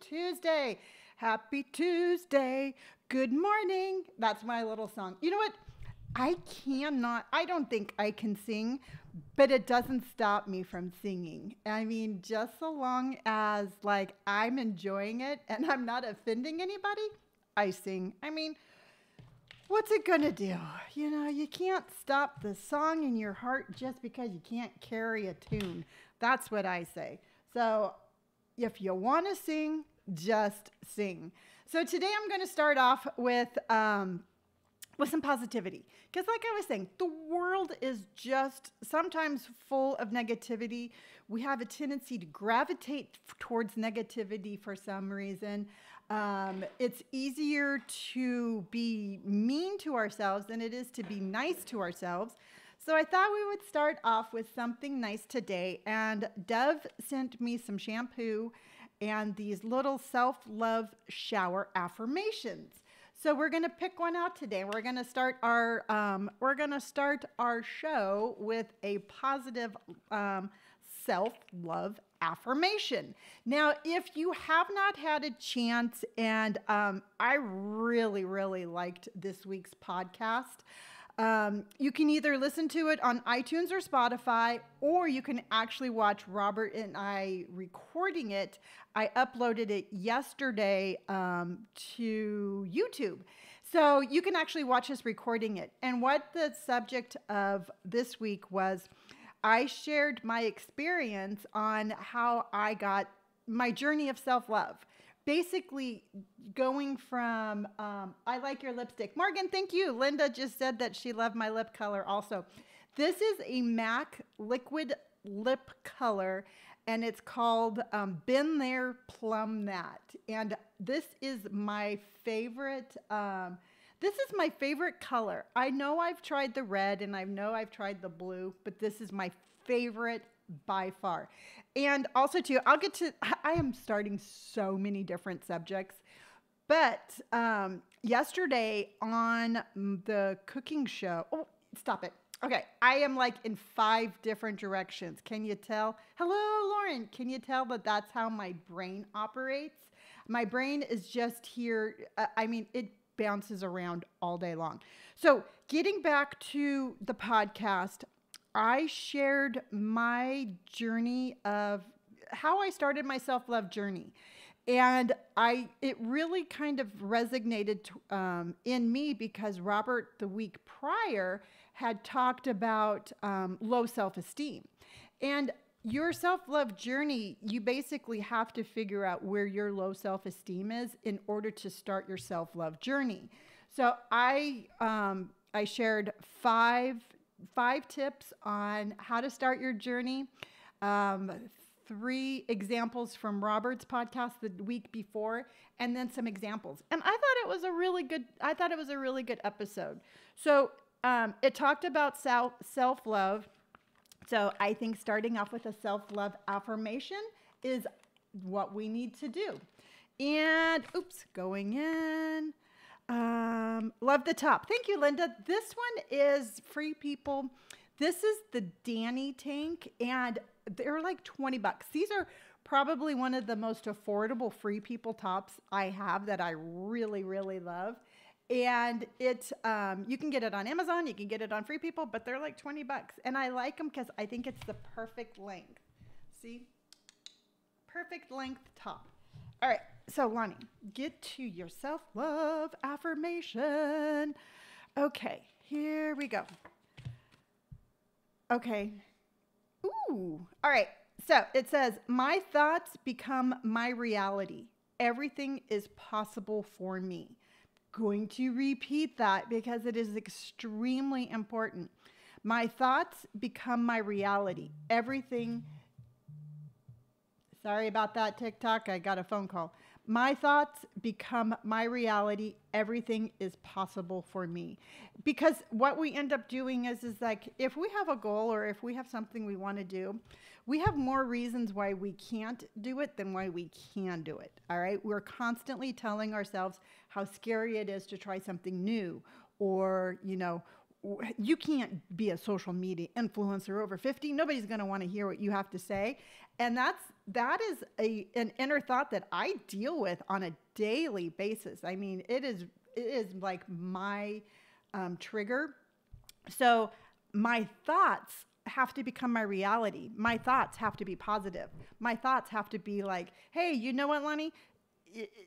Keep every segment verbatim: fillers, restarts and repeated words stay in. Tuesday. Happy Tuesday. Good morning. That's my little song. You know what? I cannot, I don't think I can sing, but it doesn't stop me from singing. I mean, just so long as like I'm enjoying it and I'm not offending anybody, I sing. I mean, what's it gonna do? You know, you can't stop the song in your heart just because you can't carry a tune. That's what I say. So if you wanna sing, just sing. So today I'm gonna start off with, um, with some positivity. Because like I was saying, the world is just sometimes full of negativity. We have a tendency to gravitate towards negativity for some reason. Um, it's easier to be mean to ourselves than it is to be nice to ourselves. So I thought we would start off with something nice today. And Dove sent me some shampoo and these little self-love shower affirmations. So we're gonna pick one out today. We're gonna start our um, we're gonna start our show with a positive um, self-love affirmation. Now, if you have not had a chance, and um, I really really liked this week's podcast, um, you can either listen to it on iTunes or Spotify, or you can actually watch Robert and I recording it. I uploaded it yesterday um, to YouTube. So you can actually watch us recording it. And what the subject of this week was, I shared my experience on how I got my journey of self-love. Basically going from, um, I like your lipstick. Morgan, thank you. Linda just said that she loved my lip color also. This is a MAC liquid lip color, and it's called um, Been There, Plum That. And this is my favorite, um, this is my favorite color. I know I've tried the red, and I know I've tried the blue, but this is my favorite by far. And also too, I'll get to, I am starting so many different subjects, but um, yesterday on the cooking show, oh, stop it. Okay, I am like in five different directions. Can you tell? Hello, Lauren. Can you tell that that's how my brain operates? My brain is just here. Uh, I mean, it bounces around all day long. So getting back to the podcast, I shared my journey of how I started my self-love journey. And I, it really kind of resonated um, in me because Robert, the week prior, had talked about um, low self-esteem. And your self-love journey, you basically have to figure out where your low self-esteem is in order to start your self-love journey. So I, um, I shared five, five tips on how to start your journey. Um, three examples from Robert's podcast the week before, and then some examples. And I thought it was a really good, I thought it was a really good episode. So um, it talked about self, self-love. So I think starting off with a self-love affirmation is what we need to do. And oops, going in. Um, love the top. Thank you, Linda. This one is Free People. This is the Danny tank, and they're like twenty bucks. These are probably one of the most affordable Free People tops I have that I really, really love. And it, um, you can get it on Amazon, you can get it on Free People, but they're like twenty bucks. And I like them because I think it's the perfect length. See? Perfect length top. All right. So Lonnie, get to your self-love affirmation. Okay. Here we go. Okay. Ooh. All right. So it says, my thoughts become my reality. Everything is possible for me. Going to repeat that because it is extremely important. My thoughts become my reality. Everything. Sorry about that, TikTok. I got a phone call. My thoughts become my reality. Everything is possible for me. Because what we end up doing is, is like, if we have a goal or if we have something we want to do, we have more reasons why we can't do it than why we can do it. All right. We're constantly telling ourselves how scary it is to try something new, or, you know, you can't be a social media influencer over fifty. Nobody's going to want to hear what you have to say. And that's that is a an inner thought that I deal with on a daily basis. I mean, it is it is like my um, trigger. So my thoughts have to become my reality. My thoughts have to be positive. My thoughts have to be like, hey, you know what, Lonnie?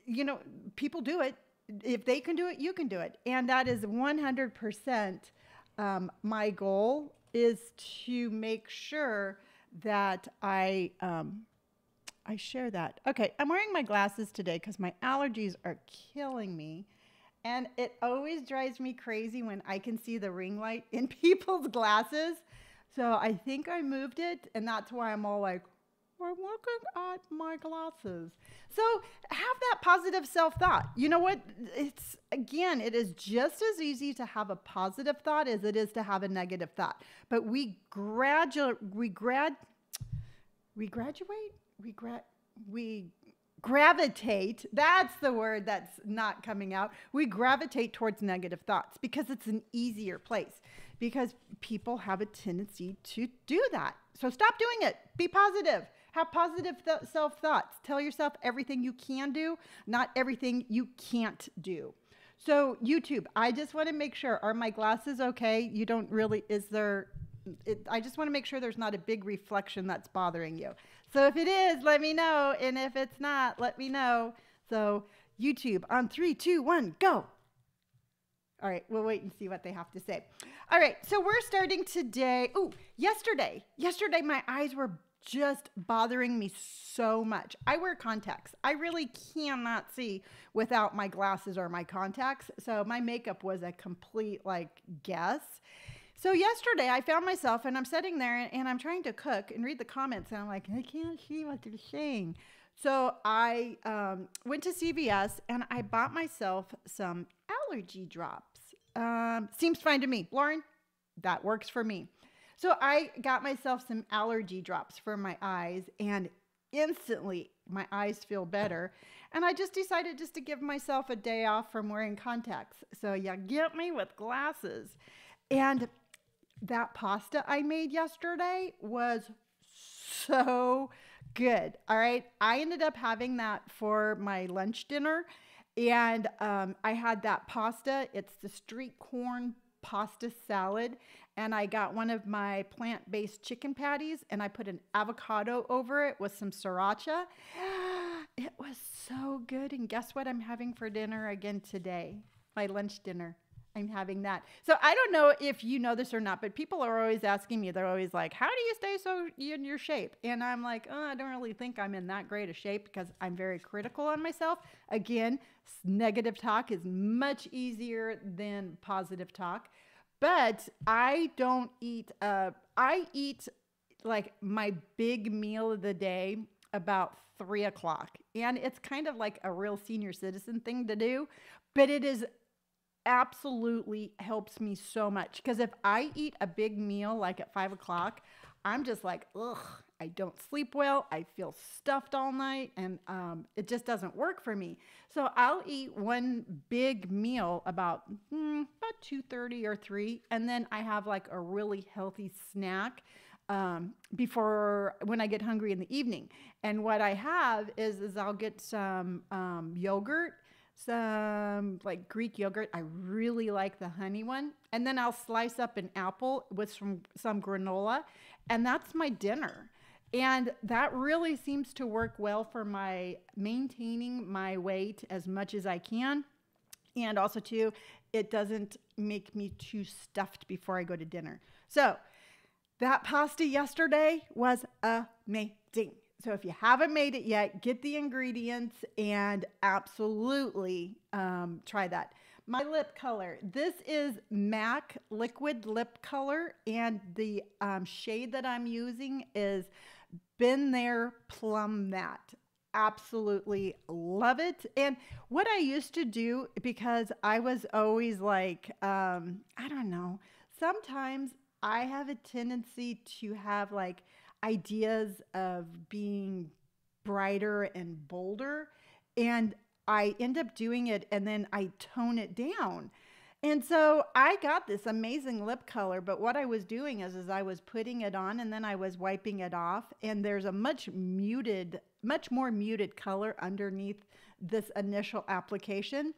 You know, people do it. If they can do it, you can do it. And that is one hundred percent um, my goal, is to make sure that I um, I share that. Okay, I'm wearing my glasses today because my allergies are killing me. And it always drives me crazy when I can see the ring light in people's glasses. So I think I moved it, and that's why I'm all like, we're looking at my glasses. So have that positive self-thought. You know what? It's, again, it is just as easy to have a positive thought as it is to have a negative thought. But we graduate, we grad, we graduate, we grad, we gravitate. That's the word that's not coming out. We gravitate towards negative thoughts because it's an easier place, because people have a tendency to do that. So stop doing it. Be positive. Have positive th- self-thoughts. Tell yourself everything you can do, not everything you can't do. So YouTube, I just want to make sure, are my glasses okay? You don't really, is there, it, I just want to make sure there's not a big reflection that's bothering you. So if it is, let me know. And if it's not, let me know. So YouTube, on three, two, one, go. All right, we'll wait and see what they have to say. All right, so we're starting today. Oh, yesterday. Yesterday, my eyes were just bothering me so much. I wear contacts. I really cannot see without my glasses or my contacts. So my makeup was a complete like guess. So yesterday I found myself, and I'm sitting there and I'm trying to cook and read the comments, and I'm like, I can't see what they're saying. So I um, went to C V S and I bought myself some allergy drops. Um, seems fine to me. Lauren, that works for me. So I got myself some allergy drops for my eyes, and instantly my eyes feel better. And I just decided just to give myself a day off from wearing contacts. So you get me with glasses. And that pasta I made yesterday was so good. All right. I ended up having that for my lunch dinner, and um, I had that pasta. It's the street corn pasta salad. And I got one of my plant-based chicken patties, and I put an avocado over it with some sriracha. It was so good. And guess what I'm having for dinner again today? My lunch dinner. I'm having that. So I don't know if you know this or not, but people are always asking me, they're always like, how do you stay so in your shape? And I'm like, oh, I don't really think I'm in that great a shape, because I'm very critical on myself. Again, negative talk is much easier than positive talk. But I don't eat, uh, I eat like my big meal of the day about three o'clock. And it's kind of like a real senior citizen thing to do, but it is absolutely helps me so much. Because if I eat a big meal like at five o'clock, I'm just like, ugh, I don't sleep well. I feel stuffed all night, and um, it just doesn't work for me. So I'll eat one big meal about hmm, about two thirty or three, and then I have like a really healthy snack um, before, when I get hungry in the evening. And what I have is, is I'll get some um, yogurt, some like Greek yogurt. I really like the honey one. And then I'll slice up an apple with some, some granola, and that's my dinner. And that really seems to work well for my maintaining my weight as much as I can. And also too, it doesn't make me too stuffed before I go to dinner. So that pasta yesterday was amazing. So if you haven't made it yet, get the ingredients and absolutely um, try that. My lip color, this is MAC liquid lip color, and the um, shade that I'm using is Been There Plum That. Absolutely love it. And what I used to do, because I was always like, um, I don't know, sometimes I have a tendency to have like ideas of being brighter and bolder, and I end up doing it, and then I tone it down. And so I got this amazing lip color, but what I was doing is, is I was putting it on and then I was wiping it off, and there's a much muted, much more muted color underneath this initial application.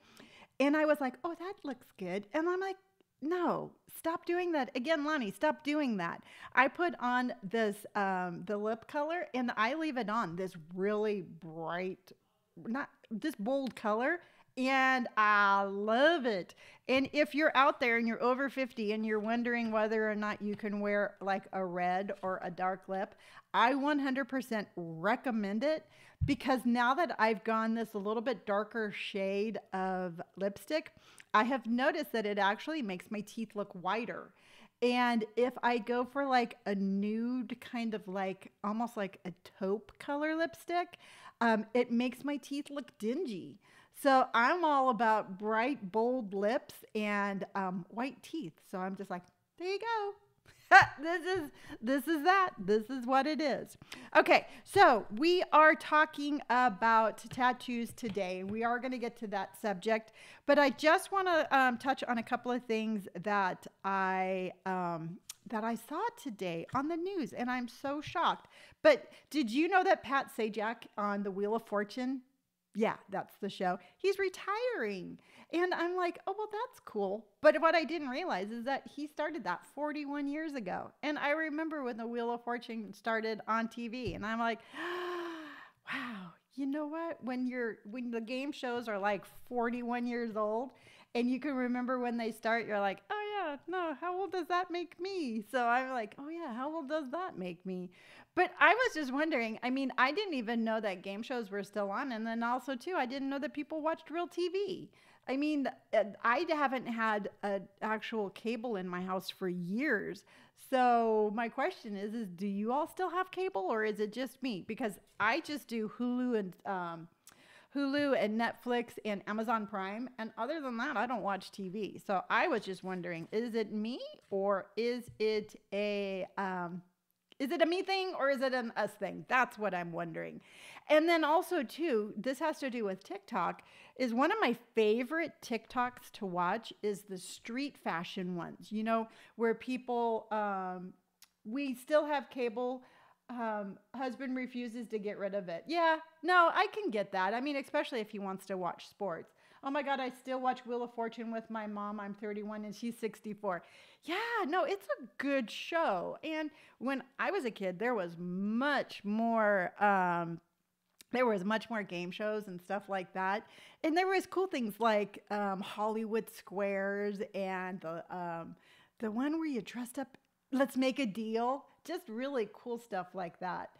And I was like, oh, that looks good. And I'm like, no, stop doing that. Again, Lonnie, stop doing that. I put on this, um, the lip color, and I leave it on, this really bright, not this bold color. And I love it. And if you're out there and you're over fifty and you're wondering whether or not you can wear like a red or a dark lip, I one hundred percent recommend it, because now that I've gone this a little bit darker shade of lipstick, I have noticed that it actually makes my teeth look whiter. And if I go for like a nude kind of like almost like a taupe color lipstick, um, it makes my teeth look dingy. So I'm all about bright, bold lips and um, white teeth. So I'm just like, there you go. This is, this is that. This is what it is. Okay, so we are talking about tattoos today. We are going to get to that subject. But I just want to um, touch on a couple of things that I... Um, that I saw today on the news, and I'm so shocked. But did you know that Pat Sajak on the Wheel of Fortune, yeah, that's the show, he's retiring? And I'm like, oh, well, that's cool. But what I didn't realize is that he started that forty-one years ago. And I remember when the Wheel of Fortune started on T V, and I'm like, wow, you know what? When you're, when the game shows are like forty-one years old, and you can remember when they start, you're like, oh, no, how old does that make me? So I'm like, oh yeah, how old does that make me? But I was just wondering, I mean, I didn't even know that game shows were still on. And then also too, I didn't know that people watched real T V. I mean, I haven't had an actual cable in my house for years. So my question is, is do you all still have cable, or is it just me? Because I just do Hulu and, um, Hulu and Netflix and Amazon Prime. And other than that, I don't watch T V. So I was just wondering, is it me, or is it a, um, is it a me thing, or is it an us thing? That's what I'm wondering. And then also too, this has to do with TikTok, is one of my favorite TikToks to watch is the street fashion ones, you know, where people, um, we still have cable. Um, husband refuses to get rid of it. Yeah, no, I can get that. I mean, especially if he wants to watch sports. Oh my God, I still watch Wheel of Fortune with my mom. I'm thirty-one and she's sixty-four. Yeah, no, it's a good show. And when I was a kid, there was much more, um, there was much more game shows and stuff like that. And there was cool things like, um, Hollywood Squares and the, um, the one where you dressed up, Let's Make a Deal. Just really cool stuff like that.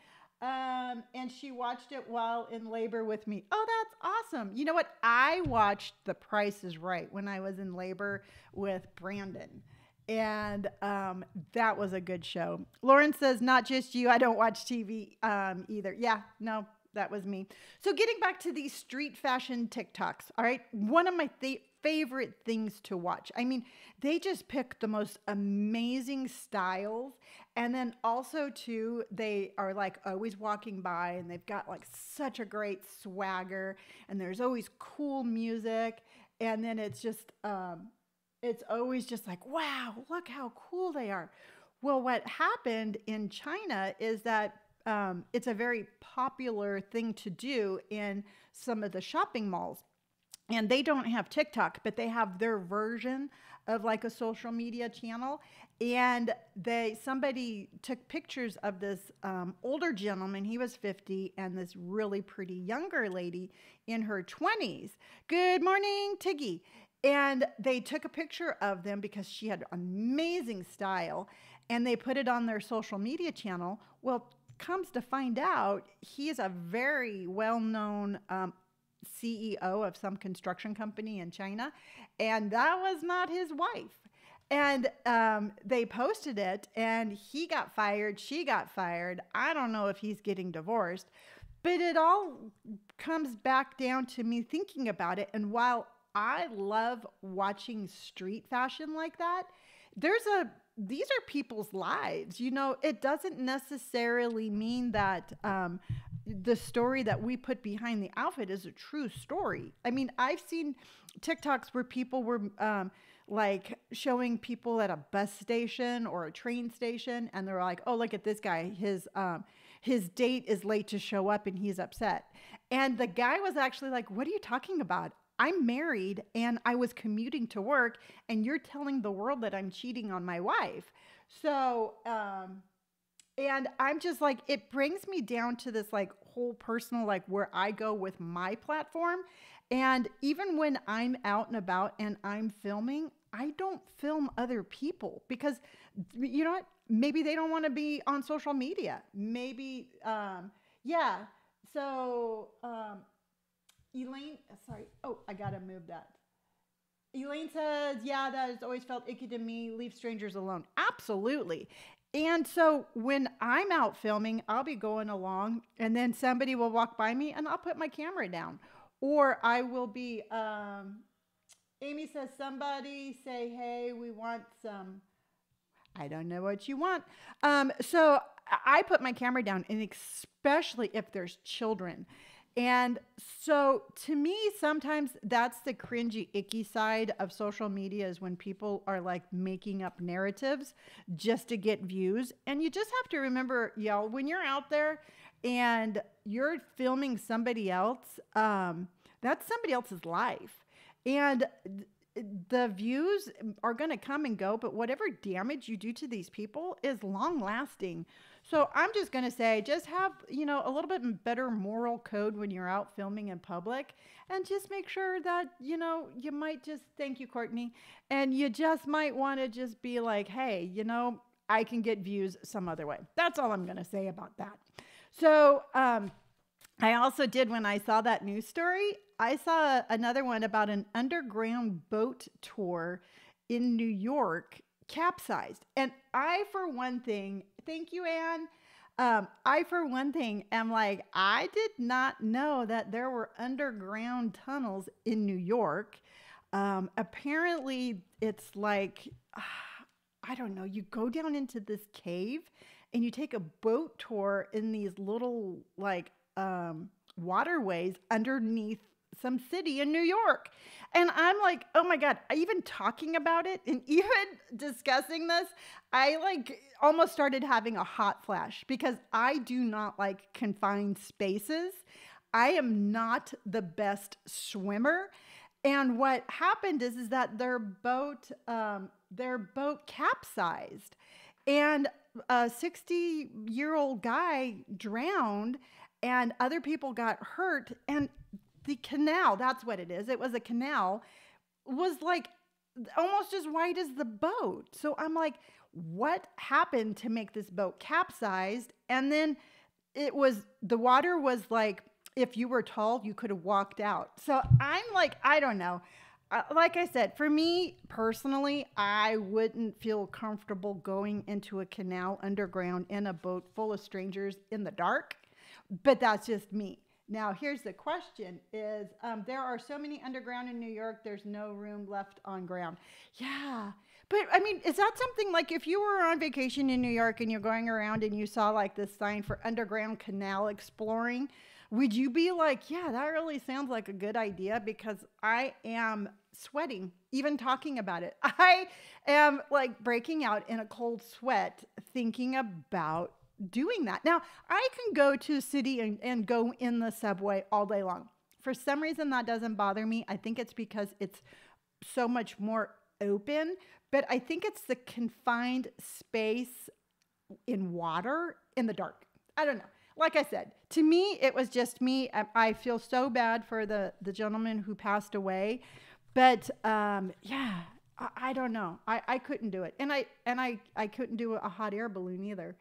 Um, and she watched it while in labor with me. Oh, that's awesome. You know what? I watched The Price is Right when I was in labor with Brandon. And um, that was a good show. Lauren says, not just you. I don't watch T V um, either. Yeah, no, that was me. So getting back to these street fashion TikToks. All right. One of my favorite favorite things to watch. I mean, they just pick the most amazing styles. And then also too, they are like always walking by and they've got like such a great swagger, and there's always cool music. And then it's just, um, it's always just like, wow, look how cool they are. Well, what happened in China is that um, it's a very popular thing to do in some of the shopping malls. And they don't have TikTok, but they have their version of like a social media channel. And they, somebody took pictures of this um, older gentleman, he was fifty, and this really pretty younger lady in her twenties. Good morning, Tiggy. And they took a picture of them because she had amazing style, and they put it on their social media channel. Well, comes to find out, he's a very well-known um, C E O of some construction company in China, and that was not his wife. And um, they posted it, and he got fired, she got fired. I don't know if he's getting divorced, but it all comes back down to me thinking about it. And while I love watching street fashion like that, there's a, these are people's lives. You know, it doesn't necessarily mean that um, the story that we put behind the outfit is a true story. I mean, I've seen TikToks where people were um, like showing people at a bus station or a train station, and they're like, oh, look at this guy. His, um, his date is late to show up and he's upset. And the guy was actually like, what are you talking about? I'm married and I was commuting to work, and you're telling the world that I'm cheating on my wife. So, um, and I'm just like, it brings me down to this like whole personal, like where I go with my platform. And even when I'm out and about and I'm filming, I don't film other people because, you know what, maybe they don't want to be on social media. Maybe, um, yeah. So, um, Elaine, sorry. Oh, I got to move that. Elaine says, yeah, that has always felt icky to me. Leave strangers alone. Absolutely. And so when I'm out filming, I'll be going along and then somebody will walk by me and I'll put my camera down. Or I will be, um, Amy says, somebody say, hey, we want some, I don't know what you want. Um, so I put my camera down, and especially if there's children. And so to me, sometimes that's the cringy, icky side of social media, is when people are like making up narratives just to get views. And you just have to remember, y'all, when you're out there and you're filming somebody else, um, that's somebody else's life. And the views are going to come and go, but whatever damage you do to these people is long lasting. So I'm just going to say, just have, you know, a little bit better moral code when you're out filming in public, and just make sure that, you know, you might just, thank you, Courtney. And you just might want to just be like, hey, you know, I can get views some other way. That's all I'm going to say about that. So, um, I also did, when I saw that news story, I saw another one about an underground boat tour in New York capsized. And I, for one thing, thank you, Anne. Um, I, for one thing, am like, I did not know that there were underground tunnels in New York. Um, apparently, it's like, uh, I don't know, you go down into this cave and you take a boat tour in these little, like, um, waterways underneath some city in New York. And I'm like, oh my God, even talking about it and even discussing this, I like almost started having a hot flash, because I do not like confined spaces. I am not the best swimmer. And what happened is, is that their boat, um, their boat capsized, and a sixty year old guy drowned, and other people got hurt, and the canal, that's what it is. It was a canal, was like almost as wide as the boat. So I'm like, what happened to make this boat capsized? And then it was, the water was like, if you were tall, you could have walked out. So I'm like, I don't know. Uh, like I said, for me personally, I wouldn't feel comfortable going into a canal underground in a boat full of strangers in the dark, but that's just me. Now, here's the question is, um, there are so many underground in New York, there's no room left on ground. Yeah. But I mean, is that something like if you were on vacation in New York and you're going around and you saw like this sign for underground canal exploring, would you be like, yeah, that really sounds like a good idea? Because I am sweating, even talking about it. I am like breaking out in a cold sweat thinking about doing that. Now, I can go to a city and, and go in the subway all day long. For some reason, that doesn't bother me. I think it's because it's so much more open, but I think it's the confined space in water in the dark. I don't know. Like I said, to me, it was just me. I, I feel so bad for the, the gentleman who passed away, but um, yeah, I, I don't know. I, I couldn't do it. And I, and I, I couldn't do a hot air balloon either.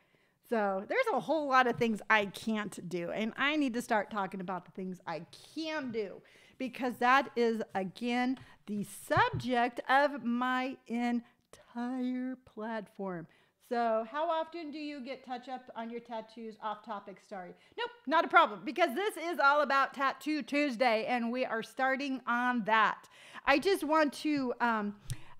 So there's a whole lot of things I can't do, and I need to start talking about the things I can do, because that is, again, the subject of my entire platform. So how often do you get touch up on your tattoos? Off topic, sorry. Nope, not a problem, because this is all about Tattoo Tuesday, and we are starting on that. I just want to... Um,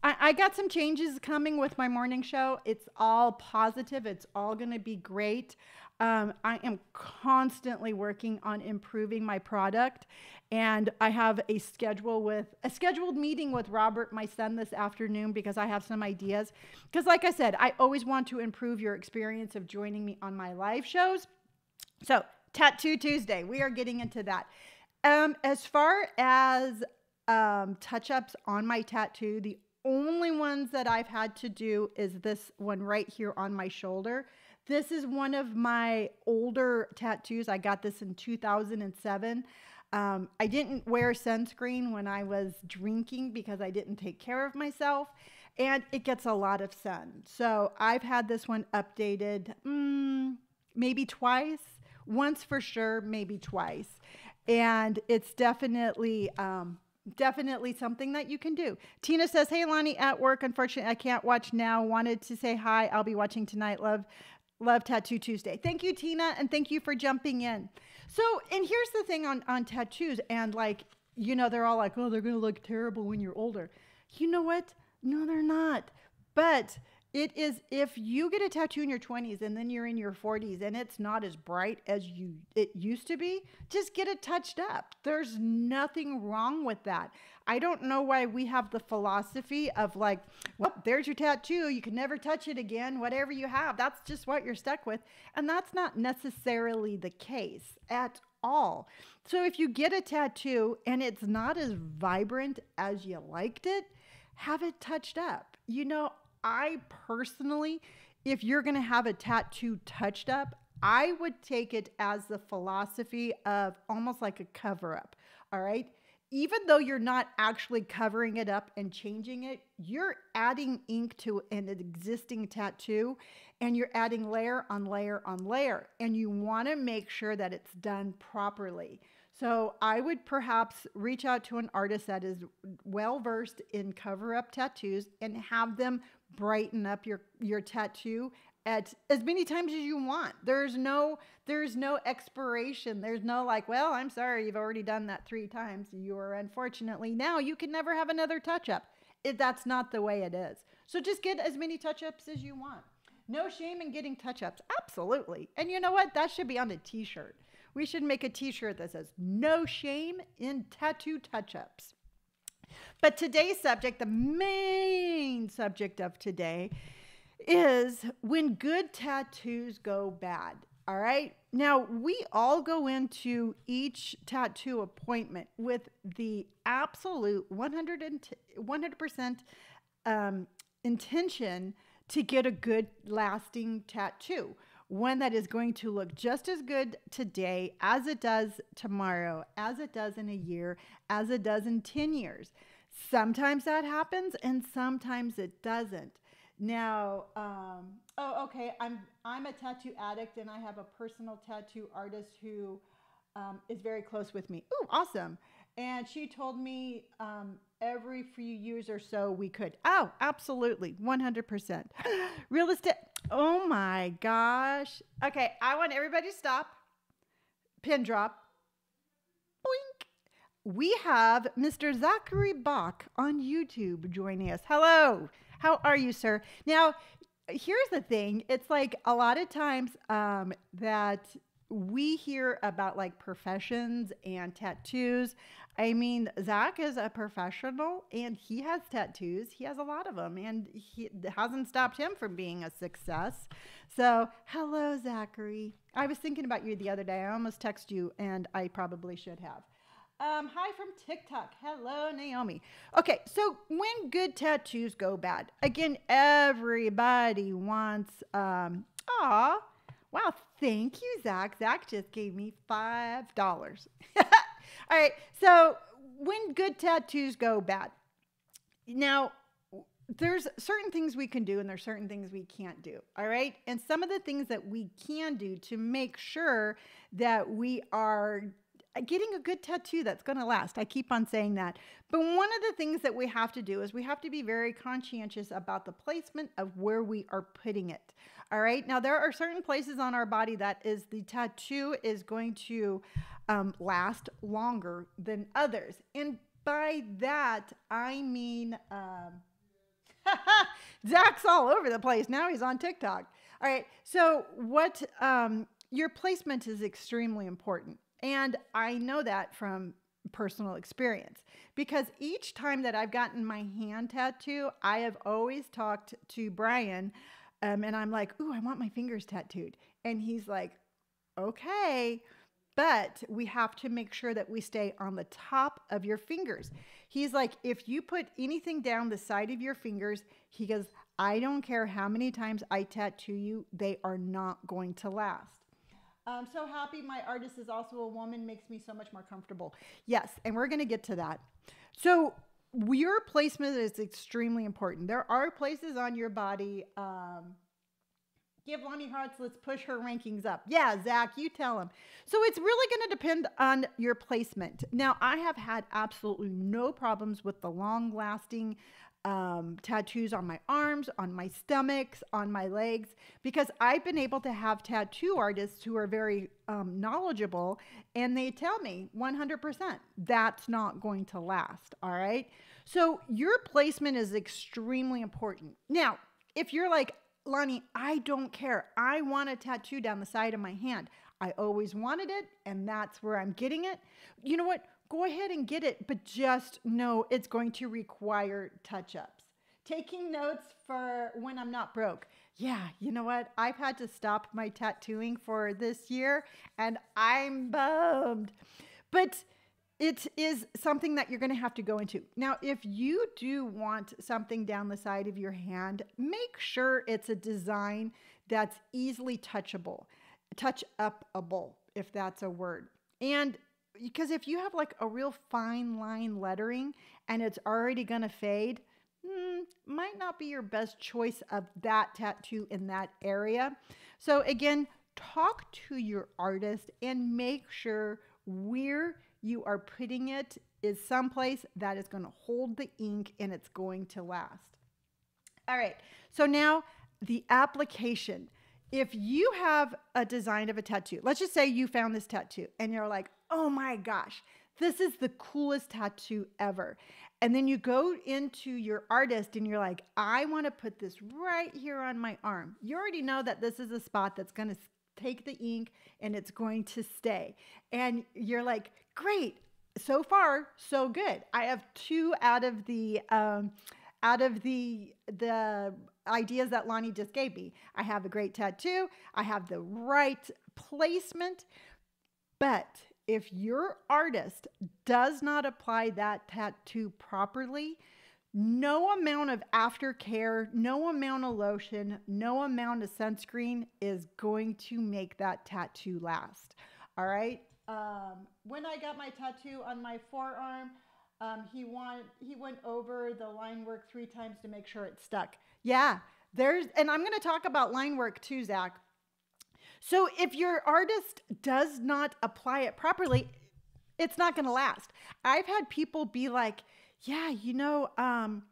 I got some changes coming with my morning show. It's all positive. It's all going to be great. Um, I am constantly working on improving my product, and I have a schedule with a scheduled meeting with Robert, my son, this afternoon, because I have some ideas. Because like I said, I always want to improve your experience of joining me on my live shows. So Tattoo Tuesday, we are getting into that. Um, as far as um, touch-ups on my tattoo, the only ones that I've had to do is this one right here on my shoulder. This is one of my older tattoos. I got this in two thousand seven. Um, I didn't wear sunscreen when I was drinking because I didn't take care of myself, and it gets a lot of sun. So I've had this one updated mm, maybe twice, once for sure, maybe twice. And it's definitely, um, definitely something that you can do. Tina says, hey, Lonnie, at work. Unfortunately, I can't watch now. Wanted to say hi. I'll be watching tonight. Love. Love Tattoo Tuesday. Thank you, Tina, and thank you for jumping in. So, and here's the thing on, on tattoos, and like, you know, they're all like, oh, they're going to look terrible when you're older. You know what? No, they're not. But it is, if you get a tattoo in your twenties and then you're in your forties and it's not as bright as you it used to be, just get it touched up. There's nothing wrong with that. I don't know why we have the philosophy of like, well, there's your tattoo. You can never touch it again. Whatever you have, that's just what you're stuck with. And that's not necessarily the case at all. So if you get a tattoo and it's not as vibrant as you liked it, have it touched up. You know, I personally, if you're going to have a tattoo touched up, I would take it as the philosophy of almost like a cover up. All right. Even though you're not actually covering it up and changing it, you're adding ink to an existing tattoo, and you're adding layer on layer on layer, and you want to make sure that it's done properly. So I would perhaps reach out to an artist that is well-versed in cover-up tattoos and have them brighten up your, your tattoo at as many times as you want. There's no, there's no expiration. There's no like, well, I'm sorry, you've already done that three times. You are unfortunately now you can never have another touch-up. It, that's not the way it is. So just get as many touch-ups as you want. No shame in getting touch-ups. Absolutely. And you know what? That should be on a t-shirt. We should make a t-shirt that says no shame in tattoo touch-ups. But today's subject, the main subject of today, is when good tattoos go bad. All right. Now, we all go into each tattoo appointment with the absolute one hundred percent um, intention to get a good lasting tattoo. One that is going to look just as good today as it does tomorrow, as it does in a year, as it does in ten years. Sometimes that happens and sometimes it doesn't. Now, um, oh, okay, I'm, I'm a tattoo addict, and I have a personal tattoo artist who um, is very close with me. Ooh, awesome. And she told me um, every few years or so we could. Oh, absolutely, one hundred percent. Real estate, oh my gosh. Okay, I want everybody to stop. Pin drop. Boink. We have Mister Zachary Bach on YouTube joining us. Hello. How are you, sir? Now, here's the thing. It's like a lot of times um, that we hear about like professions and tattoos. I mean, Zach is a professional and he has tattoos. He has a lot of them, and he hasn't stopped him from being a success. So hello, Zachary. I was thinking about you the other day. I almost texted you, and I probably should have. Um, hi from TikTok. Hello, Naomi. Okay, so when good tattoos go bad, again, everybody wants, um, aw, wow, thank you, Zach. Zach just gave me five dollars. All right, so when good tattoos go bad, now there's certain things we can do and there's certain things we can't do, all right? And some of the things that we can do to make sure that we are getting a good tattoo that's going to last. I keep on saying that. But one of the things that we have to do is we have to be very conscientious about the placement of where we are putting it. All right. Now, there are certain places on our body that is the tattoo is going to um, last longer than others. And by that, I mean, um, Zach's all over the place. Now he's on TikTok. All right. So what, um, your placement is extremely important. And I know that from personal experience, because each time that I've gotten my hand tattoo, I have always talked to Brian um, and I'm like, ooh, I want my fingers tattooed. And he's like, okay, but we have to make sure that we stay on the top of your fingers. He's like, if you put anything down the side of your fingers, he goes, I don't care how many times I tattoo you, they are not going to last. I'm so happy my artist is also a woman, makes me so much more comfortable. Yes, and we're going to get to that. So your placement is extremely important. There are places on your body. Um, give Lonnie hearts. Let's push her rankings up. Yeah, Zach, you tell him. So it's really going to depend on your placement. Now, I have had absolutely no problems with the long-lasting Um, tattoos on my arms, on my stomachs, on my legs, because I've been able to have tattoo artists who are very um, knowledgeable, and they tell me one hundred percent that's not going to last. All right. So your placement is extremely important. Now, if you're like, Lonnie, I don't care, I want a tattoo down the side of my hand, I always wanted it, and that's where I'm getting it. You know what? Go ahead and get it, but just know it's going to require touch-ups. Taking notes for when I'm not broke. Yeah, you know what? I've had to stop my tattooing for this year, and I'm bummed. But it is something that you're going to have to go into. Now, if you do want something down the side of your hand, make sure it's a design that's easily touchable, touch-upable, if that's a word. And because if you have like a real fine line lettering and it's already going to fade, hmm, might not be your best choice of that tattoo in that area. So again, talk to your artist and make sure where you are putting it is someplace that is going to hold the ink and it's going to last. All right. So now the application. If you have a design of a tattoo, let's just say you found this tattoo and you're like, oh my gosh, this is the coolest tattoo ever. And then you go into your artist and you're like, I want to put this right here on my arm. You already know that this is a spot that's going to take the ink and it's going to stay. And you're like, great. So far, so good. I have two out of the, um, out of the, the ideas that Lonnie just gave me. I have a great tattoo. I have the right placement, but if your artist does not apply that tattoo properly, no amount of aftercare, no amount of lotion, no amount of sunscreen is going to make that tattoo last. All right. Um, when I got my tattoo on my forearm, um, he, want, he went over the line work three times to make sure it stuck. Yeah, there's, and I'm going to talk about line work too, Zach. So if your artist does not apply it properly, it's not going to last. I've had people be like, yeah, you know, um,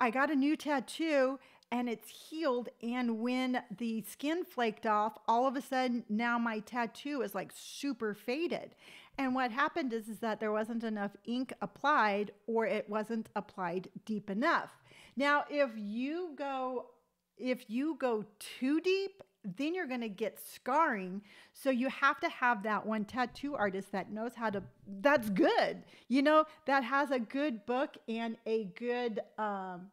I got a new tattoo and it's healed. And when the skin flaked off, all of a sudden now my tattoo is like super faded. And what happened is, is that there wasn't enough ink applied, or it wasn't applied deep enough. Now, if you go, if you go too deep, then you're going to get scarring. So you have to have that one tattoo artist that knows how to, that's good, you know, that has a good book and a good, um,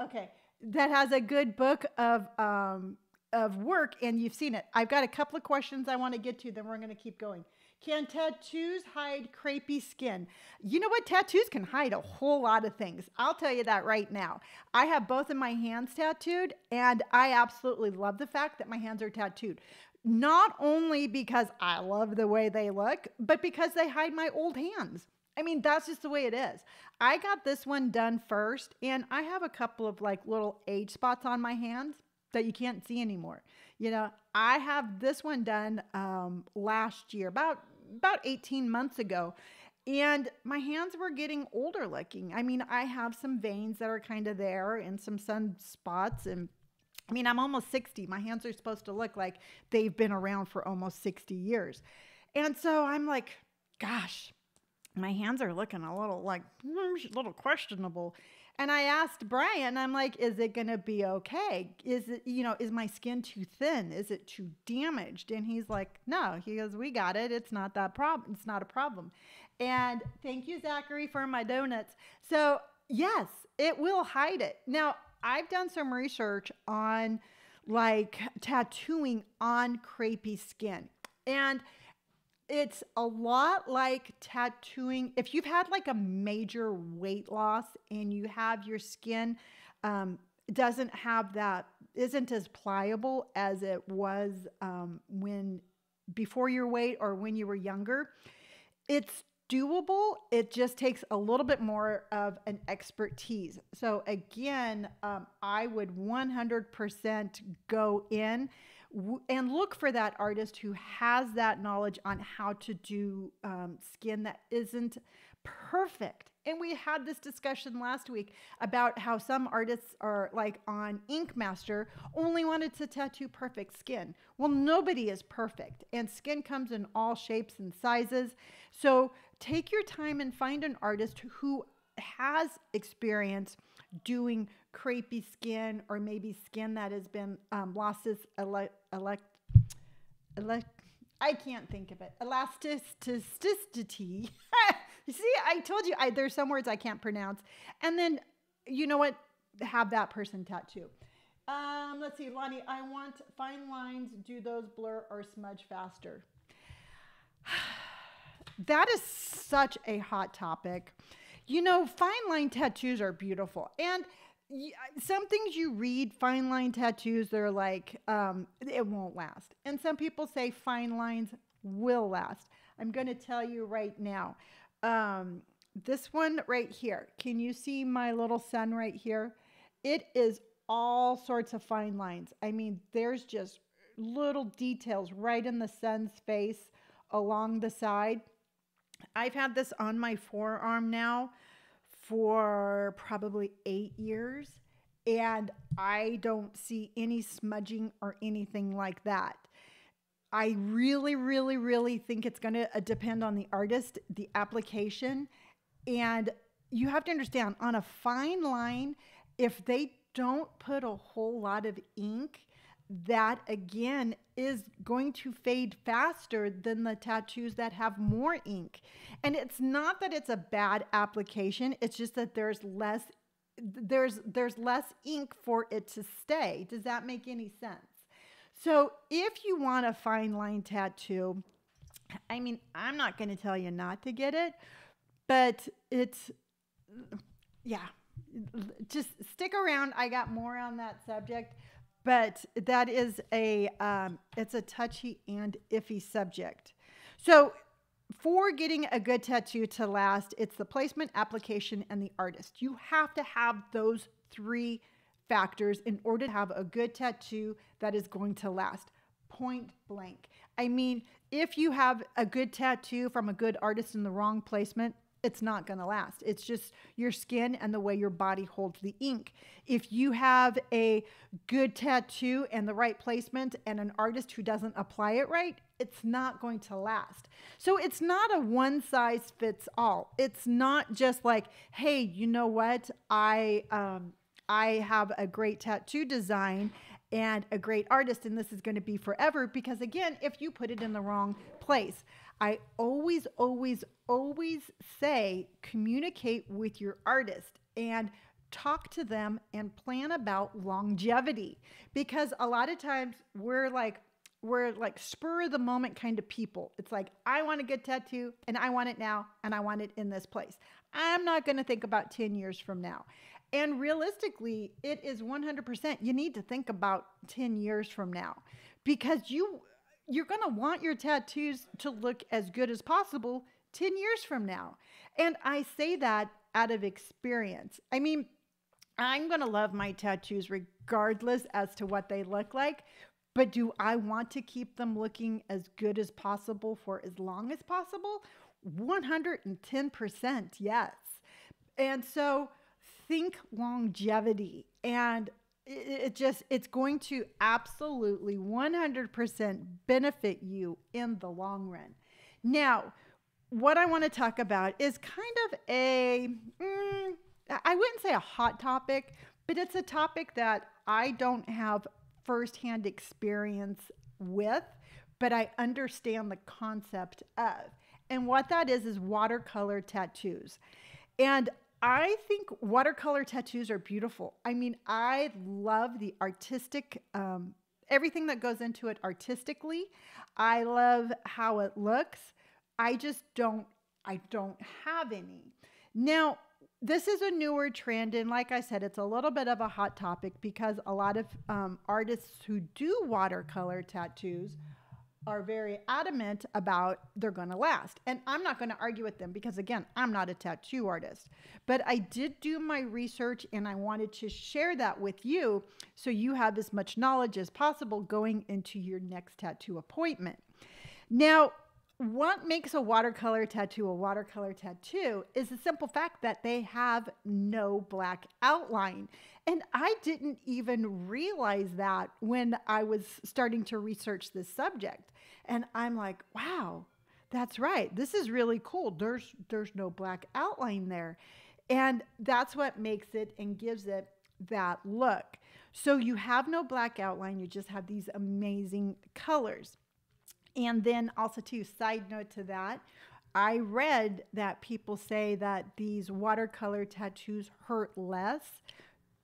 okay, that has a good book of, um, of work, and you've seen it. I've got a couple of questions I want to get to, then we're going to keep going. Can tattoos hide crepey skin? You know what? Tattoos can hide a whole lot of things. I'll tell you that right now. I have both of my hands tattooed, and I absolutely love the fact that my hands are tattooed. Not only because I love the way they look, but because they hide my old hands. I mean, that's just the way it is. I got this one done first, and I have a couple of like little age spots on my hands that you can't see anymore. You know, I have this one done um, last year, about about eighteen months ago, and my hands were getting older looking. I mean, I have some veins that are kind of there and some sun spots. And I mean, I'm almost sixty. My hands are supposed to look like they've been around for almost sixty years. And so I'm like, gosh, my hands are looking a little like, a little questionable. And I asked Brian, I'm like, is it going to be okay? Is it, you know, is my skin too thin? Is it too damaged? And he's like, no, he goes, we got it. It's not that problem. It's not a problem. And thank you, Zachary, for my donuts. So yes, it will hide it. Now I've done some research on like tattooing on crepey skin, and it's a lot like tattooing. If you've had like a major weight loss and you have your skin um, doesn't have that, isn't as pliable as it was um, when before your weight or when you were younger, it's doable. It just takes a little bit more of an expertise. So again, um, I would one hundred percent go in and look for that artist who has that knowledge on how to do um, skin that isn't perfect. And we had this discussion last week about how some artists are like on Ink Master only wanted to tattoo perfect skin. Well, nobody is perfect, and skin comes in all shapes and sizes. So take your time and find an artist who has experience doing crepey skin, or maybe skin that has been um, lost its elect, elect, elect, I can't think of it. Elasticity. See, I told you I, there's some words I can't pronounce. And then, you know what? Have that person tattoo. Um, let's see, Lonnie, I want fine lines. Do those blur or smudge faster? That is such a hot topic. You know, fine line tattoos are beautiful. And some things you read, fine line tattoos, they're like, um, it won't last. And some people say fine lines will last. I'm going to tell you right now. Um, this one right here, can you see my little sun right here? It is all sorts of fine lines. I mean, there's just little details right in the sun's face along the side. I've had this on my forearm now for probably eight years, and I don't see any smudging or anything like that. I really, really, really think it's going to depend on the artist, the application. And you have to understand, on a fine line, if they don't put a whole lot of ink, that again is going to fade faster than the tattoos that have more ink. And it's not that it's a bad application. It's just that there's less, there's, there's less ink for it to stay. Does that make any sense? So if you want a fine line tattoo, I mean, I'm not going to tell you not to get it, but it's, yeah, just stick around. I got more on that subject, but that is a, um, it's a touchy and iffy subject. So for getting a good tattoo to last, it's the placement, application, and the artist. You have to have those three factors in order to have a good tattoo that is going to last, point blank. I mean, if you have a good tattoo from a good artist in the wrong placement, it's not going to last. It's just your skin and the way your body holds the ink. If you have a good tattoo and the right placement and an artist who doesn't apply it right, it's not going to last. So it's not a one size fits all. It's not just like, hey, you know what? I, um, I have a great tattoo design and a great artist, and this is going to be forever, because again, if you put it in the wrong place, I always, always, always say communicate with your artist and talk to them and plan about longevity, because a lot of times we're like, we're like spur of the moment kind of people. It's like, I want a good tattoo and I want it now and I want it in this place. I'm not going to think about ten years from now. And realistically, it is one hundred percent. You need to think about ten years from now, because you, you're going to want your tattoos to look as good as possible ten years from now. And I say that out of experience. I mean, I'm going to love my tattoos regardless as to what they look like, but do I want to keep them looking as good as possible for as long as possible? one hundred ten percent yes. And so think longevity, and it just, it's going to absolutely one hundred percent benefit you in the long run. Now, what I want to talk about is kind of a, mm, I wouldn't say a hot topic, but it's a topic that I don't have firsthand experience with, but I understand the concept of. And what that is, is watercolor tattoos. And I think watercolor tattoos are beautiful. I mean, I love the artistic, um, everything that goes into it artistically. I love how it looks. I just don't, I don't have any. Now, this is a newer trend, and like I said, it's a little bit of a hot topic because a lot of um, artists who do watercolor tattoos are very adamant about they're going to last. And I'm not going to argue with them because, again, I'm not a tattoo artist. But I did do my research, and I wanted to share that with you so you have as much knowledge as possible going into your next tattoo appointment. Now, what makes a watercolor tattoo a watercolor tattoo is the simple fact that they have no black outline. And I didn't even realize that when I was starting to research this subject. And I'm like, wow, that's right. This is really cool. There's, there's no black outline there. And that's what makes it and gives it that look. So you have no black outline. You just have these amazing colors. And then also, too, side note to that, I read that people say that these watercolor tattoos hurt less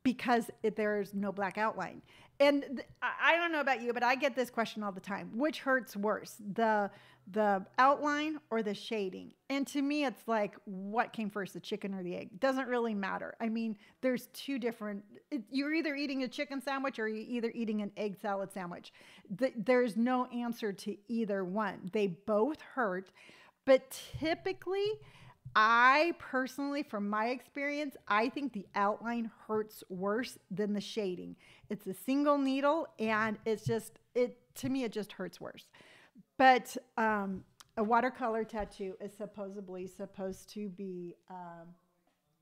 because it, there's no black outline. And th I don't know about you, but I get this question all the time. Which hurts worse, the, the outline or the shading? And to me, it's like, what came first, the chicken or the egg? Doesn't really matter. I mean, there's two different, it, you're either eating a chicken sandwich or you're either eating an egg salad sandwich. The, there's no answer to either one. They both hurt, but typically, I personally, from my experience, I think the outline hurts worse than the shading. It's a single needle, and it's just, it to me, it just hurts worse. But um, a watercolor tattoo is supposedly supposed to be, um,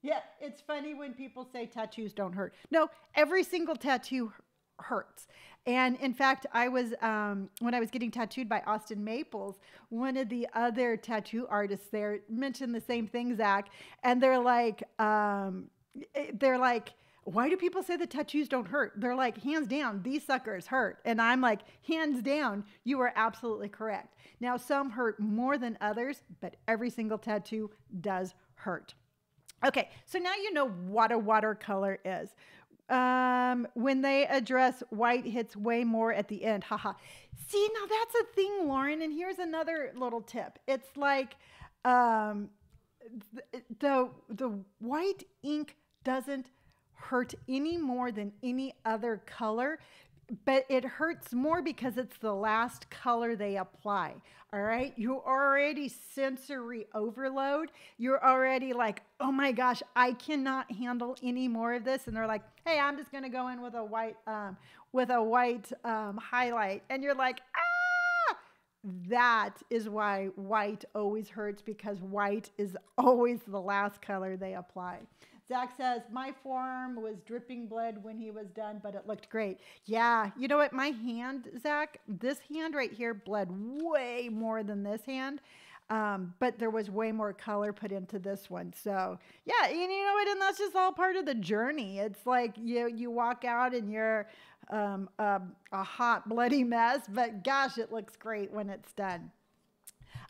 yeah, it's funny when people say tattoos don't hurt. No, every single tattoo hurts. And in fact, I was, um, when I was getting tattooed by Austin Maples, one of the other tattoo artists there mentioned the same thing, Zach. And they're like, um, they're like, why do people say the tattoos don't hurt? They're like, hands down, these suckers hurt. And I'm like, hands down, you are absolutely correct. Now, some hurt more than others, but every single tattoo does hurt. Okay. So now you know what a watercolor is. Um, when they address white hits way more at the end, haha. See, now that's a thing, Lauren. And here's another little tip. It's like, um, th the, the white ink doesn't hurt any more than any other color, but it hurts more because it's the last color they apply. All right. You already sensory overload. You're already like, oh my gosh, I cannot handle any more of this. And they're like, hey, I'm just going to go in with a white, um, with a white, um, highlight. And you're like, ah, that is why white always hurts, because white is always the last color they apply. Zach says, my forearm was dripping blood when he was done, but it looked great. Yeah, you know what? My hand, Zach, this hand right here bled way more than this hand, um, but there was way more color put into this one. So yeah, and you know what? And that's just all part of the journey. It's like you, you walk out and you're um, a, a hot, bloody mess, but gosh, it looks great when it's done.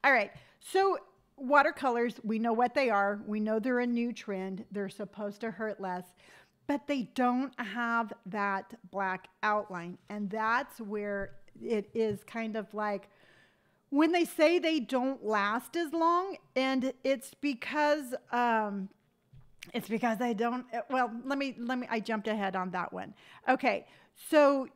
All right, so watercolors, we know what they are. We know they're a new trend. They're supposed to hurt less, but they don't have that black outline. And that's where it is kind of like when they say they don't last as long, and it's because, um, it's because they don't, well, let me, let me, I jumped ahead on that one. Okay. So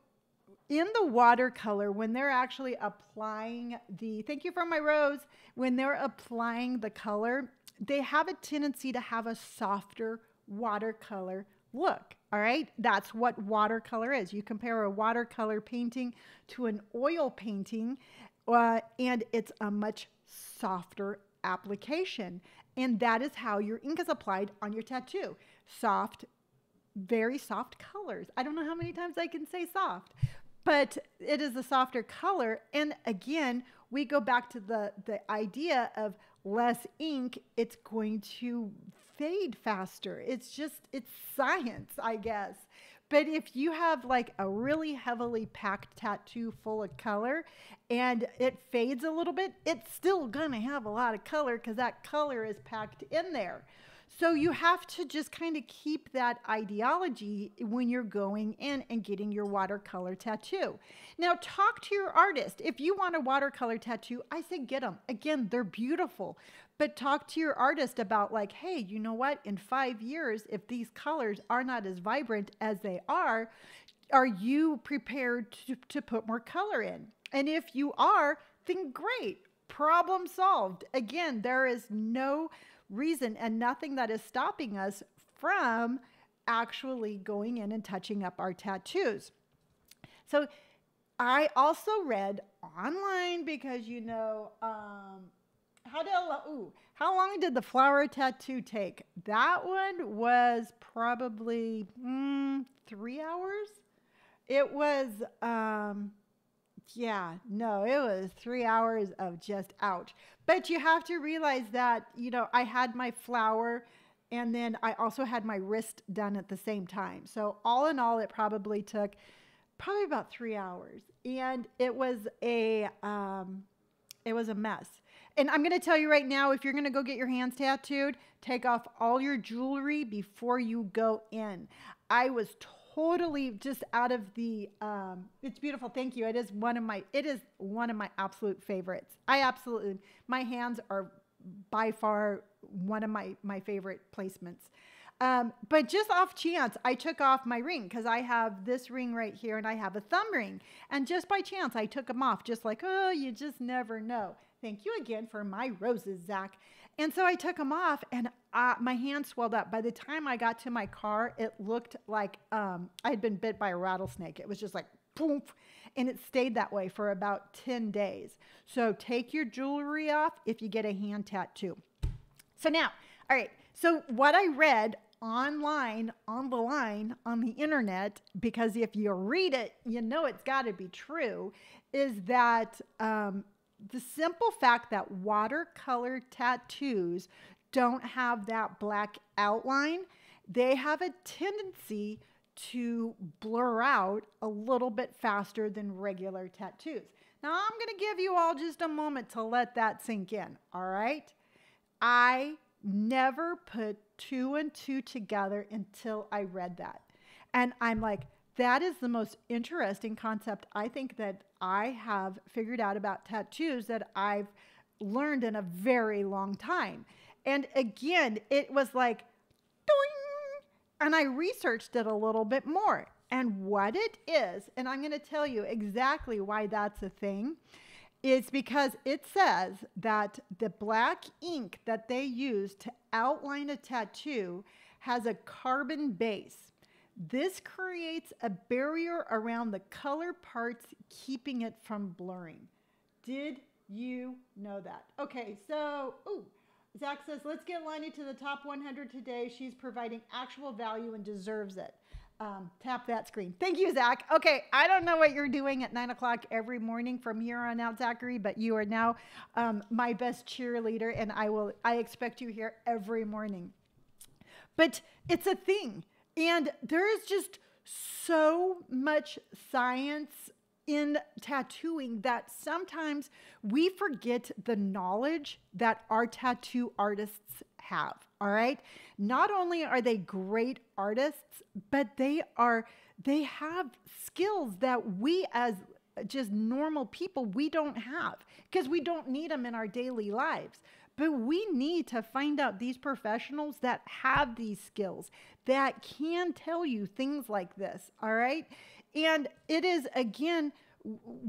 in the watercolor, when they're actually applying the, thank you for my rose, when they're applying the color, they have a tendency to have a softer watercolor look, all right? That's what watercolor is. You compare a watercolor painting to an oil painting, uh, and it's a much softer application. And that is how your ink is applied on your tattoo. Soft, very soft colors. I don't know how many times I can say soft, but it is a softer color. And again, we go back to the, the idea of less ink, it's going to fade faster. It's just, it's science, I guess. But if you have like a really heavily packed tattoo full of color and it fades a little bit, it's still going to have a lot of color because that color is packed in there. So you have to just kind of keep that ideology when you're going in and getting your watercolor tattoo. Now, talk to your artist. If you want a watercolor tattoo, I say get them. Again, they're beautiful. But talk to your artist about like, hey, you know what? In five years, if these colors are not as vibrant as they are, are you prepared to, to put more color in? And if you are, then great. Problem solved. Again, there is no reason and nothing that is stopping us from actually going in and touching up our tattoos. So I also read online because, you know, um, How, did, ooh, how long did the flower tattoo take? That one was probably mm, three hours. It was, um, yeah, no, it was three hours of just ouch. But you have to realize that, you know, I had my flower and then I also had my wrist done at the same time. So all in all, it probably took probably about three hours. And it was a, um, it was a mess. And I'm going to tell you right now, if you're going to go get your hands tattooed, take off all your jewelry before you go in. I was totally just out of the, um, it's beautiful. Thank you. It is one of my, it is one of my absolute favorites. I absolutely, my hands are by far one of my, my favorite placements. Um, but just off chance, I took off my ring because I have this ring right here and I have a thumb ring. And just by chance, I took them off just like, oh, you just never know. Thank you again for my roses, Zach. And so I took them off and uh, my hand swelled up. By the time I got to my car, it looked like um, I had been bit by a rattlesnake. It was just like, poof, and it stayed that way for about ten days. So take your jewelry off if you get a hand tattoo. So now, all right, so what I read online, on the line, on the internet, because if you read it, you know it's got to be true, is that... Um, the simple fact that watercolor tattoos don't have that black outline, they have a tendency to blur out a little bit faster than regular tattoos. Now, I'm going to give you all just a moment to let that sink in, all right? I never put two and two together until I read that. And I'm like, that is the most interesting concept I think that I have figured out about tattoos that I've learned in a very long time. And again, it was like, doing, and I researched it a little bit more. And what it is, and I'm going to tell you exactly why that's a thing, is because it says that the black ink that they use to outline a tattoo has a carbon base. This creates a barrier around the color parts, keeping it from blurring. Did you know that? Okay, so, ooh, Zach says, let's get Lanya to the top one hundred today. She's providing actual value and deserves it. Um, tap that screen. Thank you, Zach. Okay, I don't know what you're doing at nine o'clock every morning from here on out, Zachary, but you are now um, my best cheerleader, and I will. I expect you here every morning. But it's a thing. And there is just so much science in tattooing that sometimes we forget the knowledge that our tattoo artists have, all right? Not only are they great artists, but they are, they have skills that we as just normal people, we don't have because we don't need them in our daily lives. But we need to find out these professionals that have these skills, that can tell you things like this, all right? And it is, again,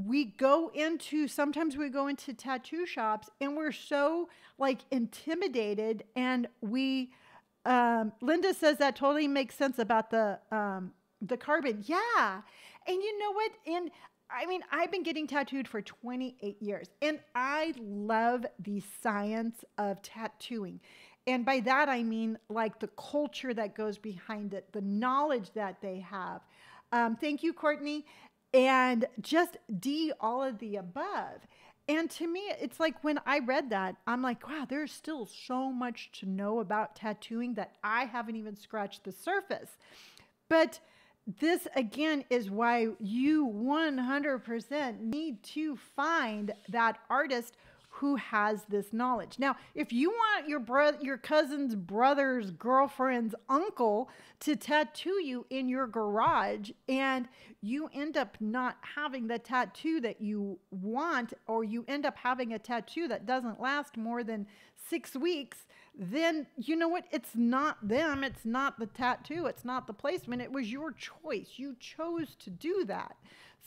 we go into, sometimes we go into tattoo shops and we're so, like, intimidated. And we, um, Linda says that totally makes sense about the, um, the carbon. Yeah. And you know what? And I mean, I've been getting tattooed for twenty-eight years, and I love the science of tattooing. And by that, I mean like the culture that goes behind it, the knowledge that they have. Um, thank you, Courtney. And just D, all of the above. And to me, it's like when I read that, I'm like, wow, there's still so much to know about tattooing that I haven't even scratched the surface. But this, again, is why you one hundred percent need to find that artist who has this knowledge. Now, if you want your bro- your cousin's brother's girlfriend's uncle to tattoo you in your garage and you end up not having the tattoo that you want, or you end up having a tattoo that doesn't last more than six weeks, then you know what? It's not them. It's not the tattoo. It's not the placement. It was your choice. You chose to do that.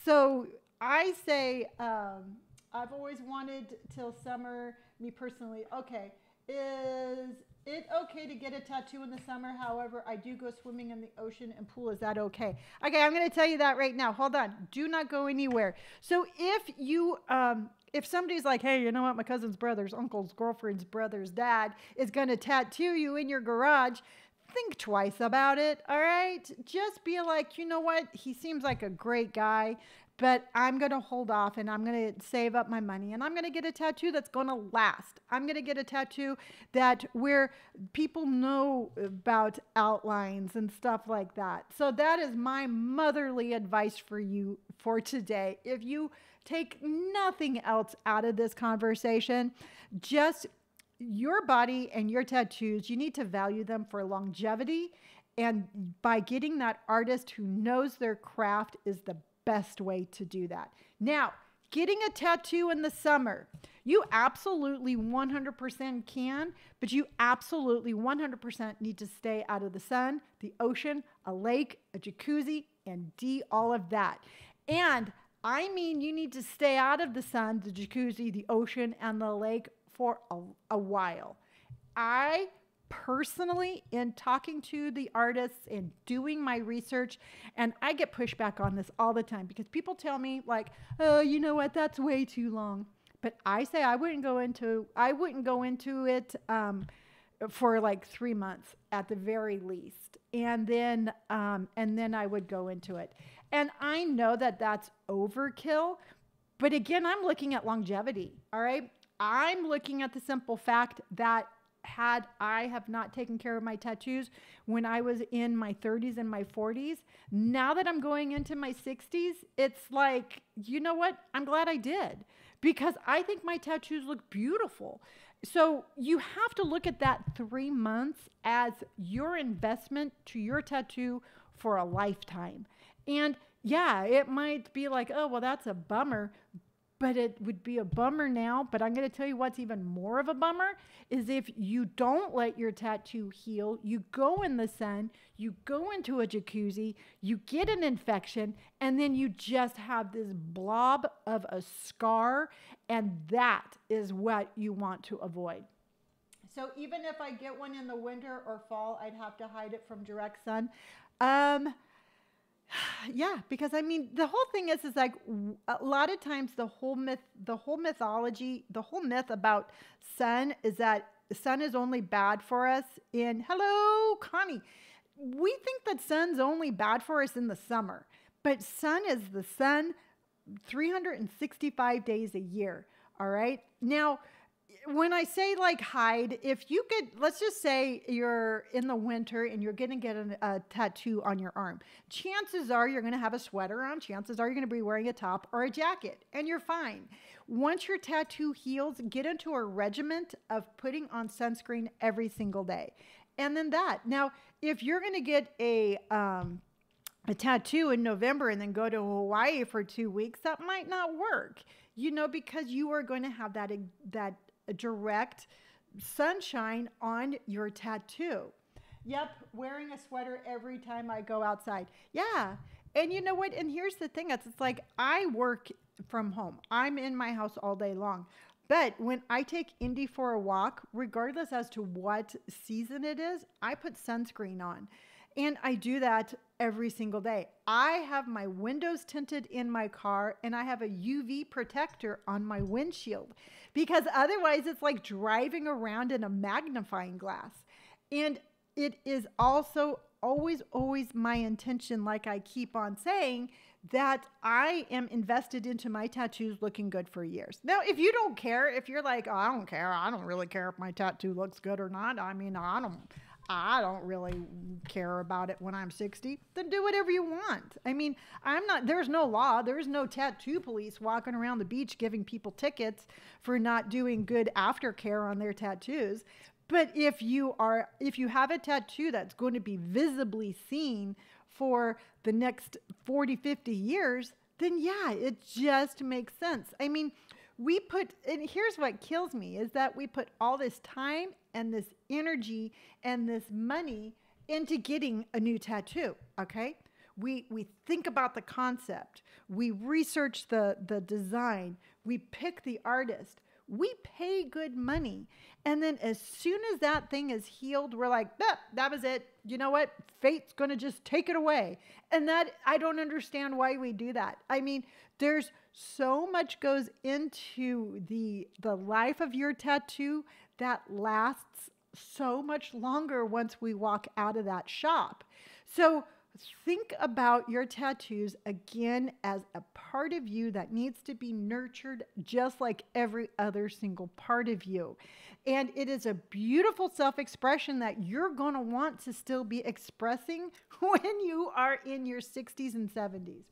So I say... Um, I've always wanted till summer, me personally. Okay, is it okay to get a tattoo in the summer? However, I do go swimming in the ocean and pool. Is that okay? Okay, I'm going to tell you that right now. Hold on. Do not go anywhere. So if you, um, if somebody's like, hey, you know what? My cousin's brother's uncle's girlfriend's brother's dad is going to tattoo you in your garage, think twice about it. All right? Just be like, you know what? He seems like a great guy, but I'm going to hold off, and I'm going to save up my money, and I'm going to get a tattoo that's going to last. I'm going to get a tattoo that where people know about outlines and stuff like that. So that is my motherly advice for you for today. If you take nothing else out of this conversation, just your body and your tattoos, you need to value them for longevity. And by getting that artist who knows their craft is the best way to do that. Now, getting a tattoo in the summer, you absolutely one hundred percent can, but you absolutely one hundred percent need to stay out of the sun, the ocean, a lake, a jacuzzi, and D, all of that. And I mean, you need to stay out of the sun, the jacuzzi, the ocean, and the lake for a, a while. I personally, in talking to the artists and doing my research, and I get pushback on this all the time because people tell me like, oh, you know what, that's way too long. But I say I wouldn't go into, I wouldn't go into it um, for like three months at the very least. And then, um, and then I would go into it. And I know that that's overkill, but again, I'm looking at longevity. All right. I'm looking at the simple fact that had I have not taken care of my tattoos when I was in my thirties and my forties, now that I'm going into my sixties, it's like, you know what? I'm glad I did because I think my tattoos look beautiful. So you have to look at that three months as your investment to your tattoo for a lifetime. And yeah, it might be like, oh, well, that's a bummer, but it would be a bummer now. But I'm going to tell you what's even more of a bummer is if you don't let your tattoo heal, you go in the sun, you go into a jacuzzi, you get an infection, and then you just have this blob of a scar. And that is what you want to avoid. So even if I get one in the winter or fall, I'd have to hide it from direct sun. Um, Yeah, because I mean, the whole thing is, is like a lot of times the whole myth, the whole mythology, the whole myth about sun is that sun is only bad for us in, hello, Connie. We think that sun's only bad for us in the summer, but sun is the sun three hundred sixty-five days a year. All right. Now, when I say like hide, if you could, let's just say you're in the winter and you're going to get a, a tattoo on your arm. Chances are you're going to have a sweater on. Chances are you're going to be wearing a top or a jacket and you're fine. Once your tattoo heals, get into a regimen of putting on sunscreen every single day. And then that. Now, if you're going to get a, um, a tattoo in November and then go to Hawaii for two weeks, that might not work, you know, because you are going to have that, that, direct sunshine on your tattoo. Yep, wearing a sweater every time I go outside. Yeah, and you know what? And here's the thing. It's, it's like I work from home. I'm in my house all day long. But when I take Indy for a walk, regardless as to what season it is, I put sunscreen on. And I do that every single day. I have my windows tinted in my car and I have a U V protector on my windshield because otherwise it's like driving around in a magnifying glass. And it is also always, always my intention, like I keep on saying, that I am invested into my tattoos looking good for years. Now, if you don't care, if you're like, oh, I don't care, I don't really care if my tattoo looks good or not, I mean, I don't, I don't really care about it when I'm sixty, then do whatever you want. I mean, I'm not, there's no law, there's no tattoo police walking around the beach giving people tickets for not doing good aftercare on their tattoos. But if you are, if you have a tattoo that's going to be visibly seen for the next forty, fifty years, then yeah, it just makes sense. I mean, we put, and here's what kills me, is that we put all this time and this energy and this money into getting a new tattoo, okay? We, we think about the concept. We research the, the design. We pick the artist. We pay good money. And then as soon as that thing is healed, we're like, ah, that was it. You know what? Fate's going to just take it away. And that, I don't understand why we do that. I mean, there's so much goes into the, the life of your tattoo that lasts so much longer once we walk out of that shop. So think about your tattoos again as a part of you that needs to be nurtured just like every other single part of you. And it is a beautiful self-expression that you're going to want to still be expressing when you are in your sixties and seventies.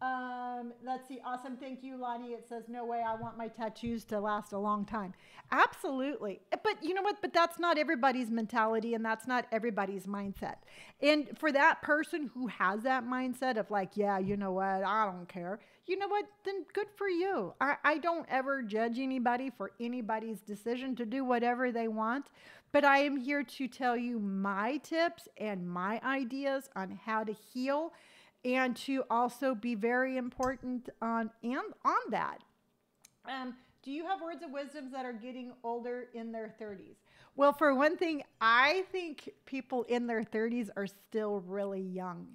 Um, let's see. Awesome. Thank you, Lonnie. It says, no way. I want my tattoos to last a long time. Absolutely. But you know what? But that's not everybody's mentality, and that's not everybody's mindset. And for that person who has that mindset of like, yeah, you know what? I don't care. You know what? Then good for you. I, I don't ever judge anybody for anybody's decision to do whatever they want. But I am here to tell you my tips and my ideas on how to heal, and to also be very important on and on that. Um, do you have words of wisdom that are getting older in their thirties? Well, for one thing, I think people in their thirties are still really young.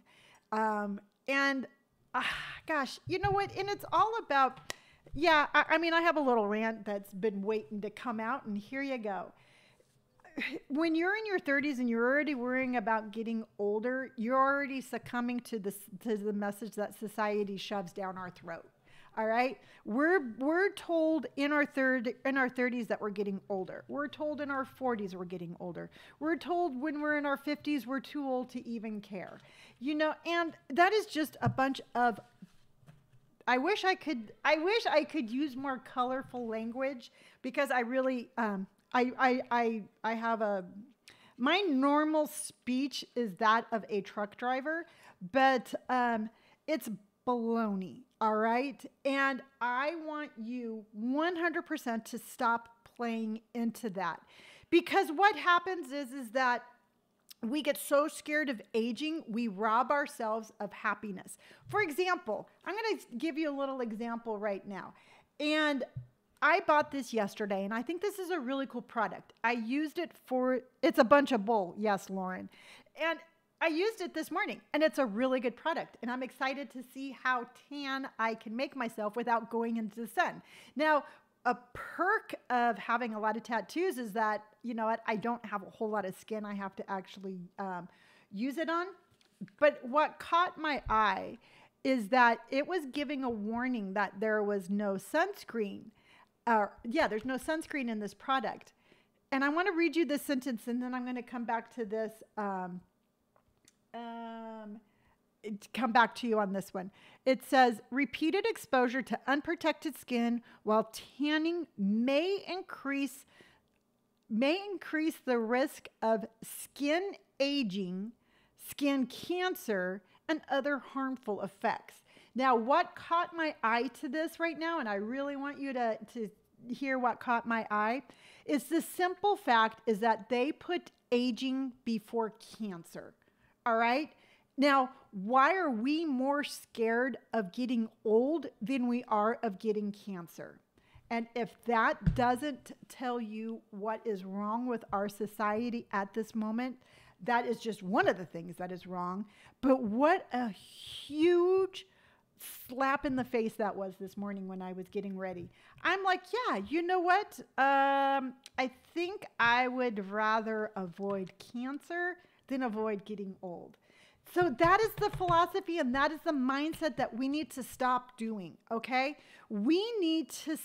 Um, and uh, gosh, you know what? And it's all about, yeah, I, I mean, I have a little rant that's been waiting to come out, and here you go. When you're in your thirties and you're already worrying about getting older, you're already succumbing to this, to the message that society shoves down our throat. All right. We're, we're told in our third, in our thirties that we're getting older. We're told in our forties, we're getting older. We're told when we're in our fifties, we're too old to even care, you know, and that is just a bunch of, I wish I could, I wish I could use more colorful language, because I really, um, I, I, I, I have a, my normal speech is that of a truck driver, but um, it's baloney, all right? And I want you one hundred percent to stop playing into that, because what happens is, is that we get so scared of aging, we rob ourselves of happiness. For example, I'm going to give you a little example right now. And I bought this yesterday, and I think this is a really cool product. I used it for, it's a bunch of bull. Yes, Lauren. And I used it this morning, and it's a really good product. And I'm excited to see how tan I can make myself without going into the sun. Now, a perk of having a lot of tattoos is that, you know what, I don't have a whole lot of skin I have to actually um, use it on. But what caught my eye is that it was giving a warning that there was no sunscreen. Uh, yeah, there's no sunscreen in this product. And I want to read you this sentence, and then I'm going to come back to this, um, um, come back to you on this one. It says, repeated exposure to unprotected skin while tanning may increase, may increase the risk of skin aging, skin cancer, and other harmful effects. Now, what caught my eye to this right now, and I really want you to, to hear what caught my eye, is the simple fact is that they put aging before cancer, all right? Now, why are we more scared of getting old than we are of getting cancer? And if that doesn't tell you what is wrong with our society at this moment, that is just one of the things that is wrong. But what a huge slap in the face that was this morning when I was getting ready. I'm like, yeah, you know what? Um, I think I would rather avoid cancer than avoid getting old. So that is the philosophy and that is the mindset that we need to stop doing, okay? We need to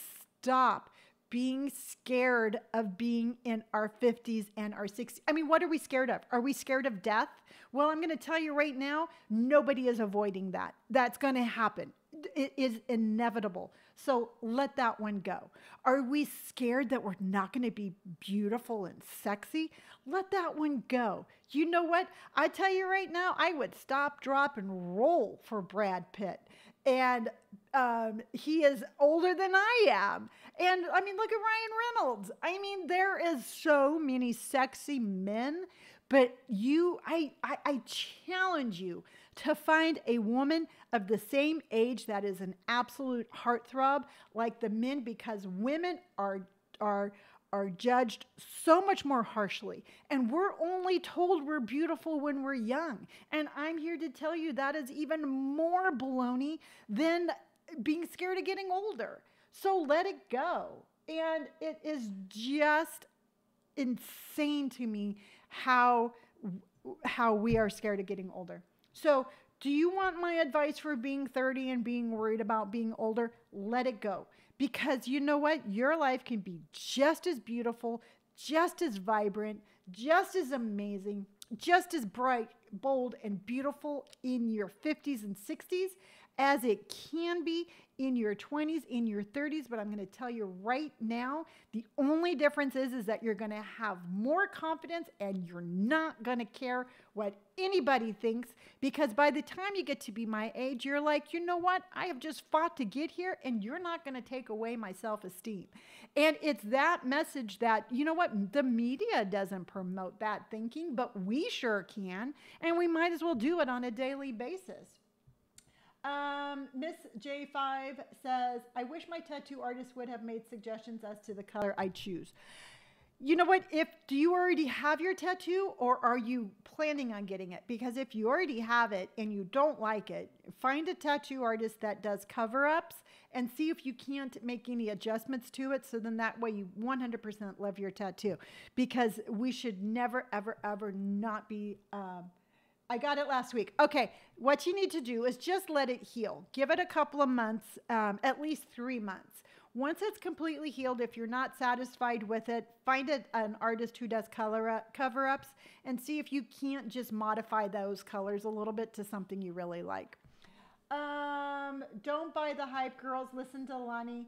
stop being scared of being in our fifties and our sixties. I mean, what are we scared of? Are we scared of death? Well, I'm going to tell you right now, nobody is avoiding that. That's going to happen. It is inevitable. So let that one go. Are we scared that we're not going to be beautiful and sexy? Let that one go. You know what? I tell you right now, I would stop, drop, and roll for Brad Pitt. And um, he is older than I am. And I mean, look at Ryan Reynolds. I mean, there is so many sexy men, but you, I, I, I challenge you to find a woman of the same age that is an absolute heartthrob like the men, because women are, are, are judged so much more harshly. And we're only told we're beautiful when we're young. And I'm here to tell you that is even more baloney than being scared of getting older. So let it go. And it is just insane to me how, how we are scared of getting older. So do you want my advice for being thirty and being worried about being older? Let it go. Because you know what? Your life can be just as beautiful, just as vibrant, just as amazing, just as bright, bold, and beautiful in your fifties and sixties as it can be in your twenties, in your thirties. But I'm going to tell you right now, the only difference is, is that you're going to have more confidence and you're not going to care what anybody thinks, because by the time you get to be my age, you're like, you know what? I have just fought to get here and you're not going to take away my self-esteem. And it's that message that, you know what? The media doesn't promote that thinking, but we sure can. And we might as well do it on a daily basis. Um, Miss J five says, I wish my tattoo artist would have made suggestions as to the color I choose. You know what? If do you already have your tattoo, or are you planning on getting it? Because if you already have it and you don't like it, find a tattoo artist that does cover-ups and see if you can't make any adjustments to it. So then that way you one hundred percent love your tattoo, because we should never, ever, ever not be, um, I got it last week. Okay, what you need to do is just let it heal. Give it a couple of months, um, at least three months. Once it's completely healed, if you're not satisfied with it, find a, an artist who does color up, cover-ups, and see if you can't just modify those colors a little bit to something you really like. Um, don't buy the hype, girls. Listen to Lonnie.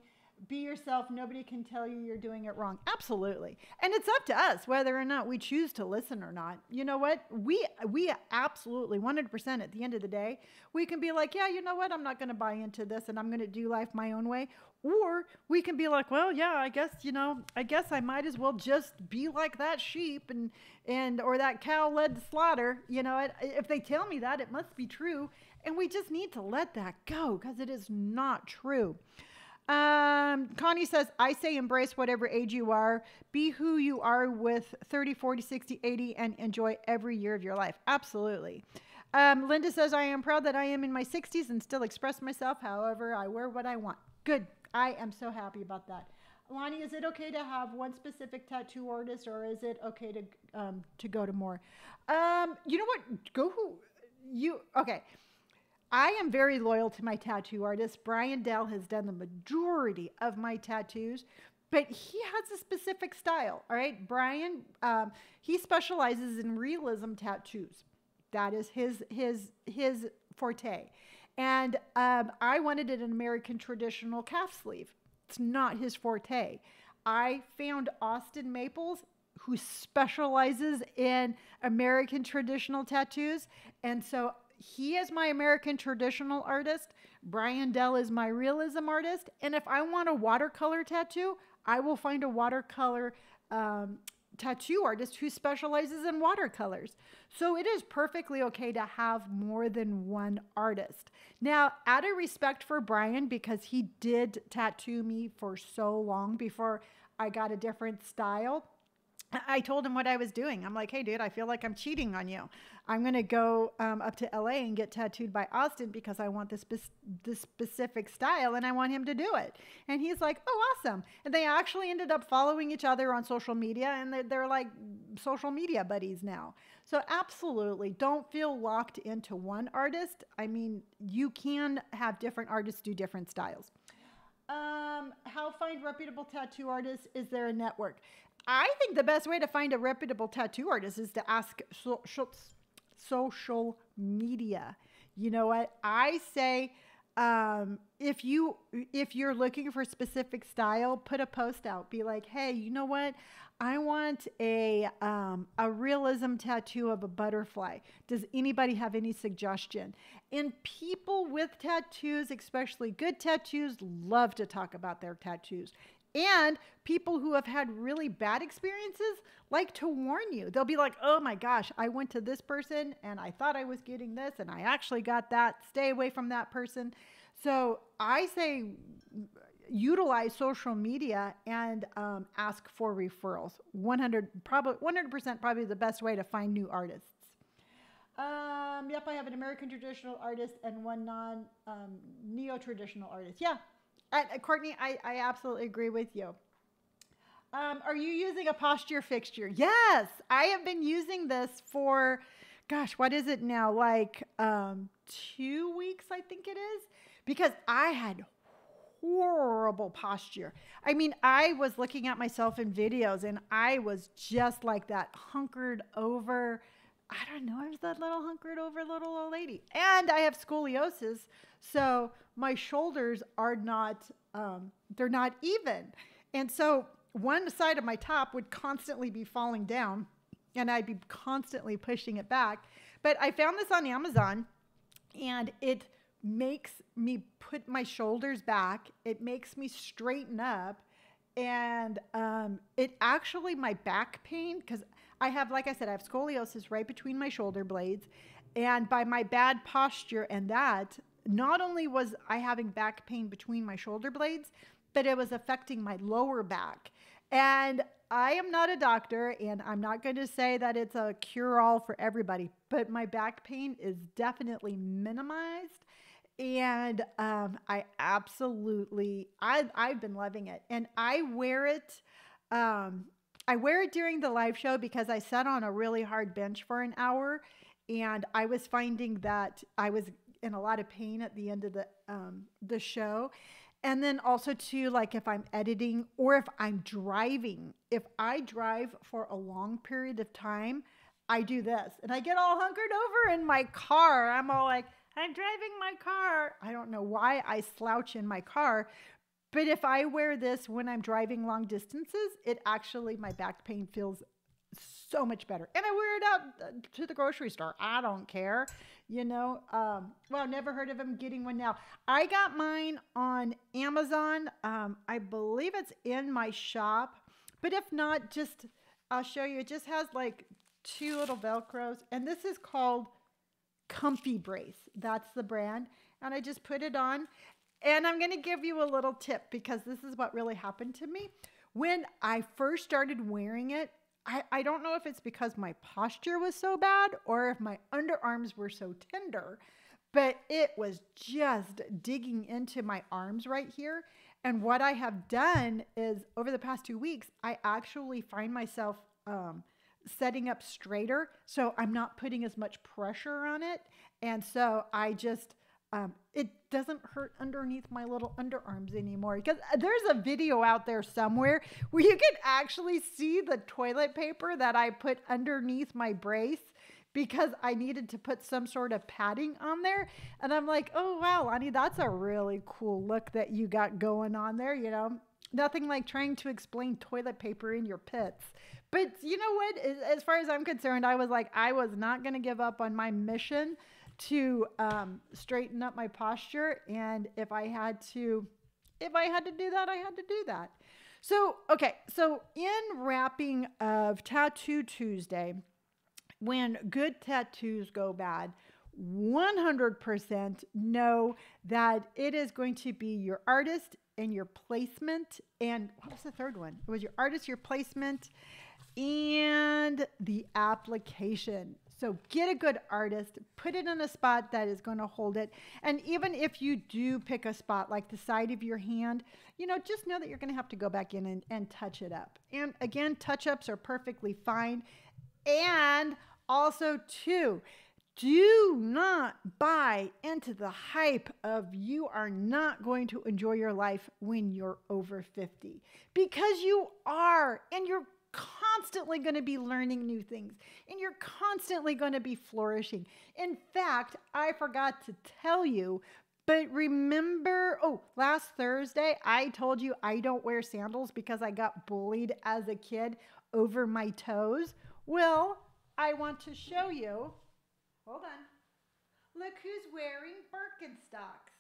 Be yourself. Nobody can tell you you're doing it wrong. Absolutely. And it's up to us whether or not we choose to listen or not. You know what? We, we absolutely one hundred percent at the end of the day, we can be like, yeah, you know what? I'm not going to buy into this and I'm going to do life my own way. Or we can be like, well, yeah, I guess, you know, I guess I might as well just be like that sheep and, and, or that cow led to slaughter. You know, it, if they tell me that, it must be true. And we just need to let that go, because it is not true. Um, Connie says, I say embrace whatever age you are, be who you are with thirty, forty, sixty, eighty, and enjoy every year of your life. Absolutely. Um, Linda says, I am proud that I am in my sixties and still express myself. However, I wear what I want. Good. I am so happy about that. Lonnie, is it okay to have one specific tattoo artist, or is it okay to, um, to go to more? Um, you know what? Go who you, okay. I am very loyal to my tattoo artist. Brian Dell has done the majority of my tattoos, but he has a specific style, all right? Brian, um, he specializes in realism tattoos. That is his, his, his forte. And um, I wanted an American traditional calf sleeve. It's not his forte. I found Austin Maples, who specializes in American traditional tattoos, and so he is my American traditional artist. Brian Dell is my realism artist. And if I want a watercolor tattoo, I will find a watercolor um, tattoo artist who specializes in watercolors. So it is perfectly okay to have more than one artist. Now, out of respect for Brian, because he did tattoo me for so long before I got a different style, I told him what I was doing. I'm like, hey, dude, I feel like I'm cheating on you. I'm going to go um, up to L A and get tattooed by Austin because I want this, spe- this specific style and I want him to do it. And he's like, oh, awesome. And they actually ended up following each other on social media, and they're, they're like social media buddies now. So absolutely don't feel locked into one artist. I mean, you can have different artists do different styles. Um, how find reputable tattoo artists? Is there a network? I think the best way to find a reputable tattoo artist is to ask so, so, social media. You know what? I say um, if you if you're looking for a specific style, put a post out. Be like, hey, you know what? I want a um, a realism tattoo of a butterfly. Does anybody have any suggestion? And people with tattoos, especially good tattoos, love to talk about their tattoos. And people who have had really bad experiences like to warn you. They'll be like, oh my gosh, I went to this person and I thought I was getting this and I actually got that. Stay away from that person. So I say utilize social media and um, ask for referrals. one hundred probably one hundred percent probably the best way to find new artists. Um, yep, I have an American traditional artist and one non um, neo-traditional artist. Yeah. Uh, Courtney, I, I absolutely agree with you. Um, are you using a posture fixture? Yes, I have been using this for, gosh, what is it now? Like um, two weeks, I think it is, because I had horrible posture. I mean, I was looking at myself in videos and I was just like that hunkered over. I don't know, I was that little hunkered over little old lady. And I have scoliosis, so my shoulders are not, um, they're not even. And so one side of my top would constantly be falling down and I'd be constantly pushing it back. But I found this on Amazon and it makes me put my shoulders back. It makes me straighten up. And um, it actually, my back pain, because I have, like I said, I have scoliosis right between my shoulder blades, and by my bad posture and that, not only was I having back pain between my shoulder blades, but it was affecting my lower back. And I am not a doctor, and I'm not going to say that it's a cure-all for everybody, but my back pain is definitely minimized. And um, I absolutely, I, I've been loving it. And I wear it, um, I wear it during the live show because I sat on a really hard bench for an hour and I was finding that I was in a lot of pain at the end of the, um, the show. And then also too, like if I'm editing or if I'm driving, if I drive for a long period of time, I do this and I get all hunkered over in my car. I'm all like, I'm driving my car. I don't know why I slouch in my car, but if I wear this when I'm driving long distances, it actually, my back pain feels so much better. And I wear it out to the grocery store. I don't care, you know. Um, well, never heard of them getting one now. I got mine on Amazon. Um, I believe it's in my shop, but if not, just I'll show you. It just has like two little Velcros, and this is called Comfy Brace. That's the brand. And I just put it on. And I'm going to give you a little tip because this is what really happened to me. When I first started wearing it, I, I don't know if it's because my posture was so bad or if my underarms were so tender, but it was just digging into my arms right here. And what I have done is over the past two weeks, I actually find myself um, setting up straighter. So I'm not putting as much pressure on it. And so I just... Um, it doesn't hurt underneath my little underarms anymore, because there's a video out there somewhere where you can actually see the toilet paper that I put underneath my brace because I needed to put some sort of padding on there. And I'm like, oh, wow, Lonnie, that's a really cool look that you got going on there. You know, nothing like trying to explain toilet paper in your pits. But you know what? As far as I'm concerned, I was like, I was not going to give up on my mission to um, straighten up my posture. And if I had to, if I had to do that, I had to do that. So, okay. So in wrapping of Tattoo Tuesday, when good tattoos go bad, one hundred percent know that it is going to be your artist and your placement. And what was the third one? It was your artist, your placement, and the application. So get a good artist, put it in a spot that is going to hold it. And even if you do pick a spot like the side of your hand, you know, just know that you're going to have to go back in and, and touch it up. And again, touch-ups are perfectly fine. And also too, do not buy into the hype of you are not going to enjoy your life when you're over fifty, because you are, and you're constantly going to be learning new things, and you're constantly going to be flourishing. In fact, I forgot to tell you, but remember, oh, last Thursday, I told you I don't wear sandals because I got bullied as a kid over my toes. Well, I want to show you. Hold on. Look who's wearing Birkenstocks.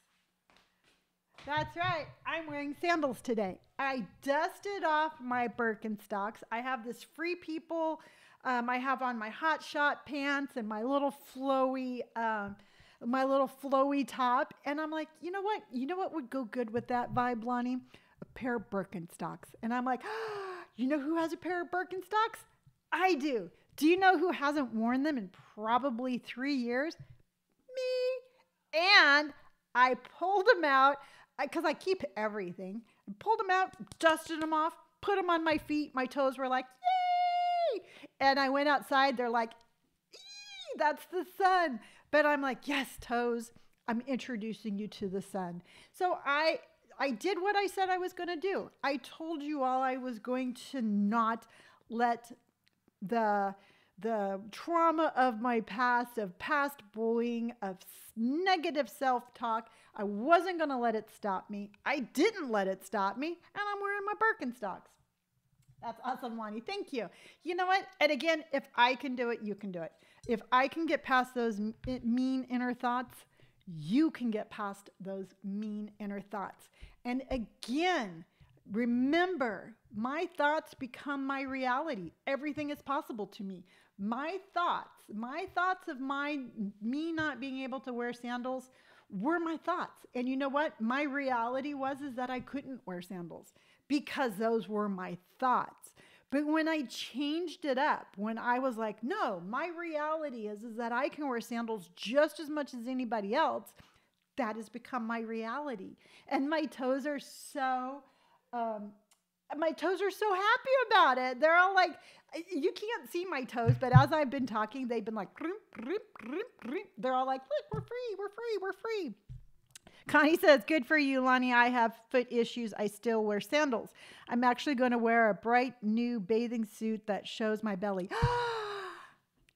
That's right. I'm wearing sandals today. I dusted off my Birkenstocks. I have this Free People. Um, I have on my Hot Shot pants and my little flowy, um, my little flowy top. And I'm like, you know what? You know what would go good with that vibe, Lonnie? A pair of Birkenstocks. And I'm like, oh, you know who has a pair of Birkenstocks? I do. Do you know who hasn't worn them in probably three years? Me. And I pulled them out, because I keep everything. I pulled them out, dusted them off, put them on my feet. My toes were like, yay! And I went outside. They're like, ee, that's the sun. But I'm like, yes, toes, I'm introducing you to the sun. So I, I did what I said I was going to do. I told you all I was going to not let the the trauma of my past, of past bullying, of negative self-talk, I wasn't going to let it stop me. I didn't let it stop me, and I'm wearing my Birkenstocks. That's awesome, Lonnie. Thank you. You know what? And again, if I can do it, you can do it. If I can get past those mean inner thoughts, you can get past those mean inner thoughts. And again, remember, my thoughts become my reality. Everything is possible to me. My thoughts, my thoughts of my, me not being able to wear sandals were my thoughts. And you know what? My reality was is that I couldn't wear sandals because those were my thoughts. But when I changed it up, when I was like, no, my reality is, is that I can wear sandals just as much as anybody else, that has become my reality. And my toes are so... Um, my toes are so happy about it. They're all like, you can't see my toes, but as I've been talking, they've been like, roop, roop, roop, roop. They're all like, look, we're free, we're free, we're free. Connie says, good for you, Lonnie. I have foot issues. I still wear sandals. I'm actually going to wear a bright new bathing suit that shows my belly.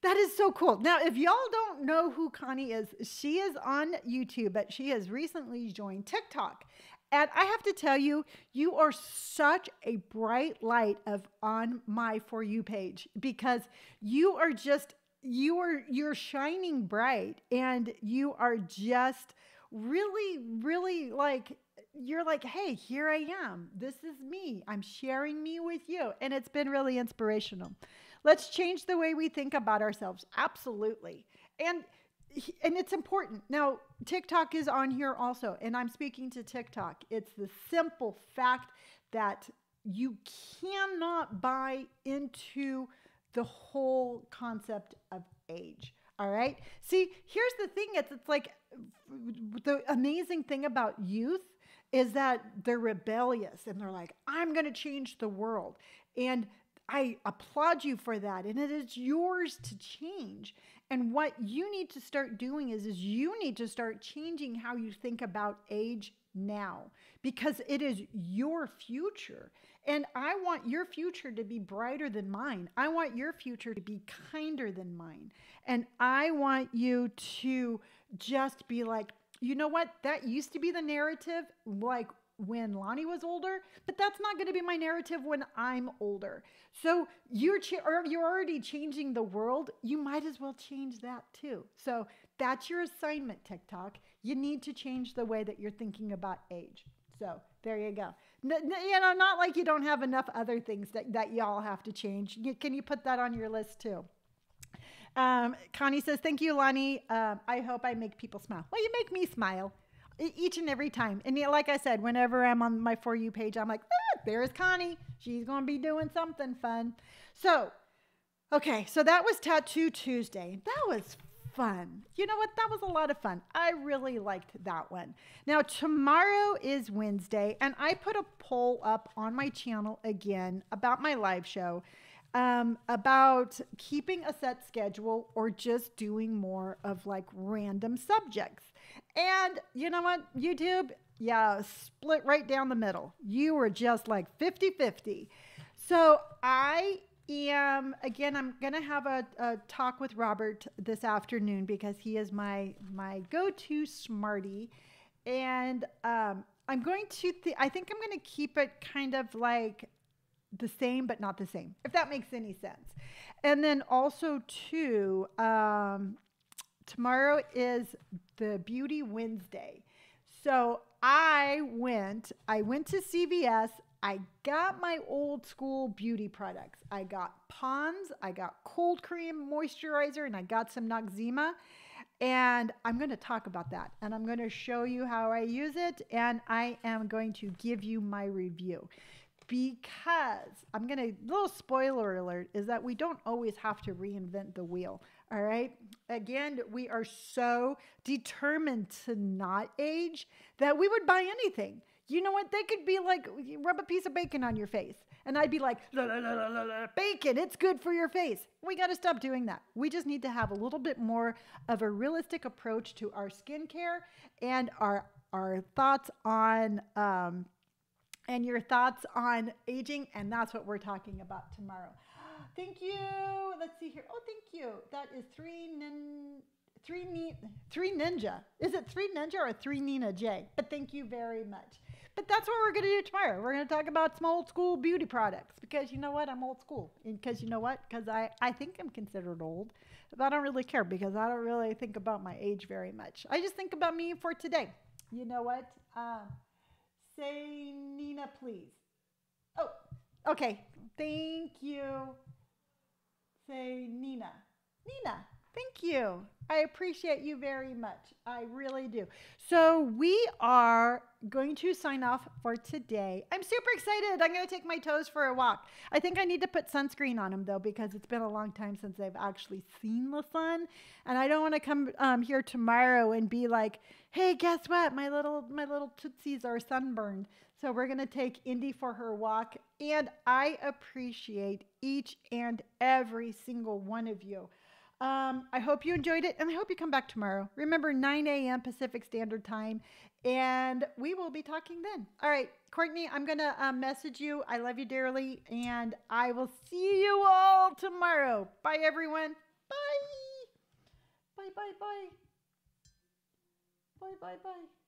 That is so cool. Now, if y'all don't know who Connie is, she is on YouTube, but she has recently joined TikTok. And I have to tell you, you are such a bright light of on my For You page, because you are just, you are, you're shining bright, and you are just really, really like, you're like, hey, here I am. This is me. I'm sharing me with you. And it's been really inspirational. Let's change the way we think about ourselves. Absolutely. And And it's important. Now, TikTok is on here also, and I'm speaking to TikTok. It's the simple fact that you cannot buy into the whole concept of age. All right. See, here's the thing. It's, it's like the amazing thing about youth is that they're rebellious, and they're like, I'm going to change the world. And I applaud you for that. And it is yours to change. And what you need to start doing is, is you need to start changing how you think about age now, because it is your future. And I want your future to be brighter than mine. I want your future to be kinder than mine. And I want you to just be like, you know what? That used to be the narrative, like when Lonnie was older, but that's not going to be my narrative when I'm older. So you're, or you're already changing the world. You might as well change that too. So that's your assignment, TikTok. You need to change the way that you're thinking about age. So there you go. N you know, not like you don't have enough other things that, that y'all have to change. You, can you put that on your list too? Um, Connie says, thank you, Lonnie. Um, I hope I make people smile. Well, you make me smile. Each and every time. And like I said, whenever I'm on my For You page, I'm like, ah, there's Connie. She's going to be doing something fun. So, okay, so that was Tattoo Tuesday. That was fun. You know what? That was a lot of fun. I really liked that one. Now, tomorrow is Wednesday, and I put a poll up on my channel again about my live show, um, about keeping a set schedule or just doing more of like random subjects. And you know what, YouTube, yeah, split right down the middle. You were just like fifty fifty. So I am, again, I'm going to have a, a talk with Robert this afternoon because he is my, my go-to smarty. And um, I'm going to, th I think I'm going to keep it kind of like the same, but not the same, if that makes any sense. And then also too, um, tomorrow is the Beauty Wednesday. So I went, I went to C V S. I got my old school beauty products. I got Pond's, I got cold cream moisturizer, and I got some Noxzema. And I'm going to talk about that. And I'm going to show you how I use it. And I am going to give you my review. Because I'm going to, little spoiler alert, is that we don't always have to reinvent the wheel. All right. Again, we are so determined to not age that we would buy anything. You know what? They could be like, rub a piece of bacon on your face. And I'd be like, la, la, la, la, la, la, bacon, it's good for your face. We got to stop doing that. We just need to have a little bit more of a realistic approach to our skincare and our, our thoughts on, um, and your thoughts on aging. And that's what we're talking about tomorrow. Thank you. Let's see here. Oh, thank you. That is three nin, three ni, three ninja. Is it three ninja or three Nina J? But thank you very much. But that's what we're going to do tomorrow. We're going to talk about some old school beauty products because you know what? I'm old school. And because you know what? Because I, I think I'm considered old. But I don't really care because I don't really think about my age very much. I just think about me for today. You know what? Um, say Nina, please. Oh, okay. Thank you. Say Nina. Nina, thank you. I appreciate you very much. I really do. So we are going to sign off for today. I'm super excited. I'm going to take my toes for a walk. I think I need to put sunscreen on them, though, because it's been a long time since I've actually seen the sun. And I don't want to come um, here tomorrow and be like, hey, guess what? My little, my little tootsies are sunburned. So we're going to take Indy for her walk. And I appreciate each and every single one of you. Um, I hope you enjoyed it. And I hope you come back tomorrow. Remember, nine A M Pacific Standard Time. And we will be talking then. All right, Courtney, I'm going to uh, message you. I love you dearly. And I will see you all tomorrow. Bye, everyone. Bye. Bye, bye, bye. Bye, bye, bye.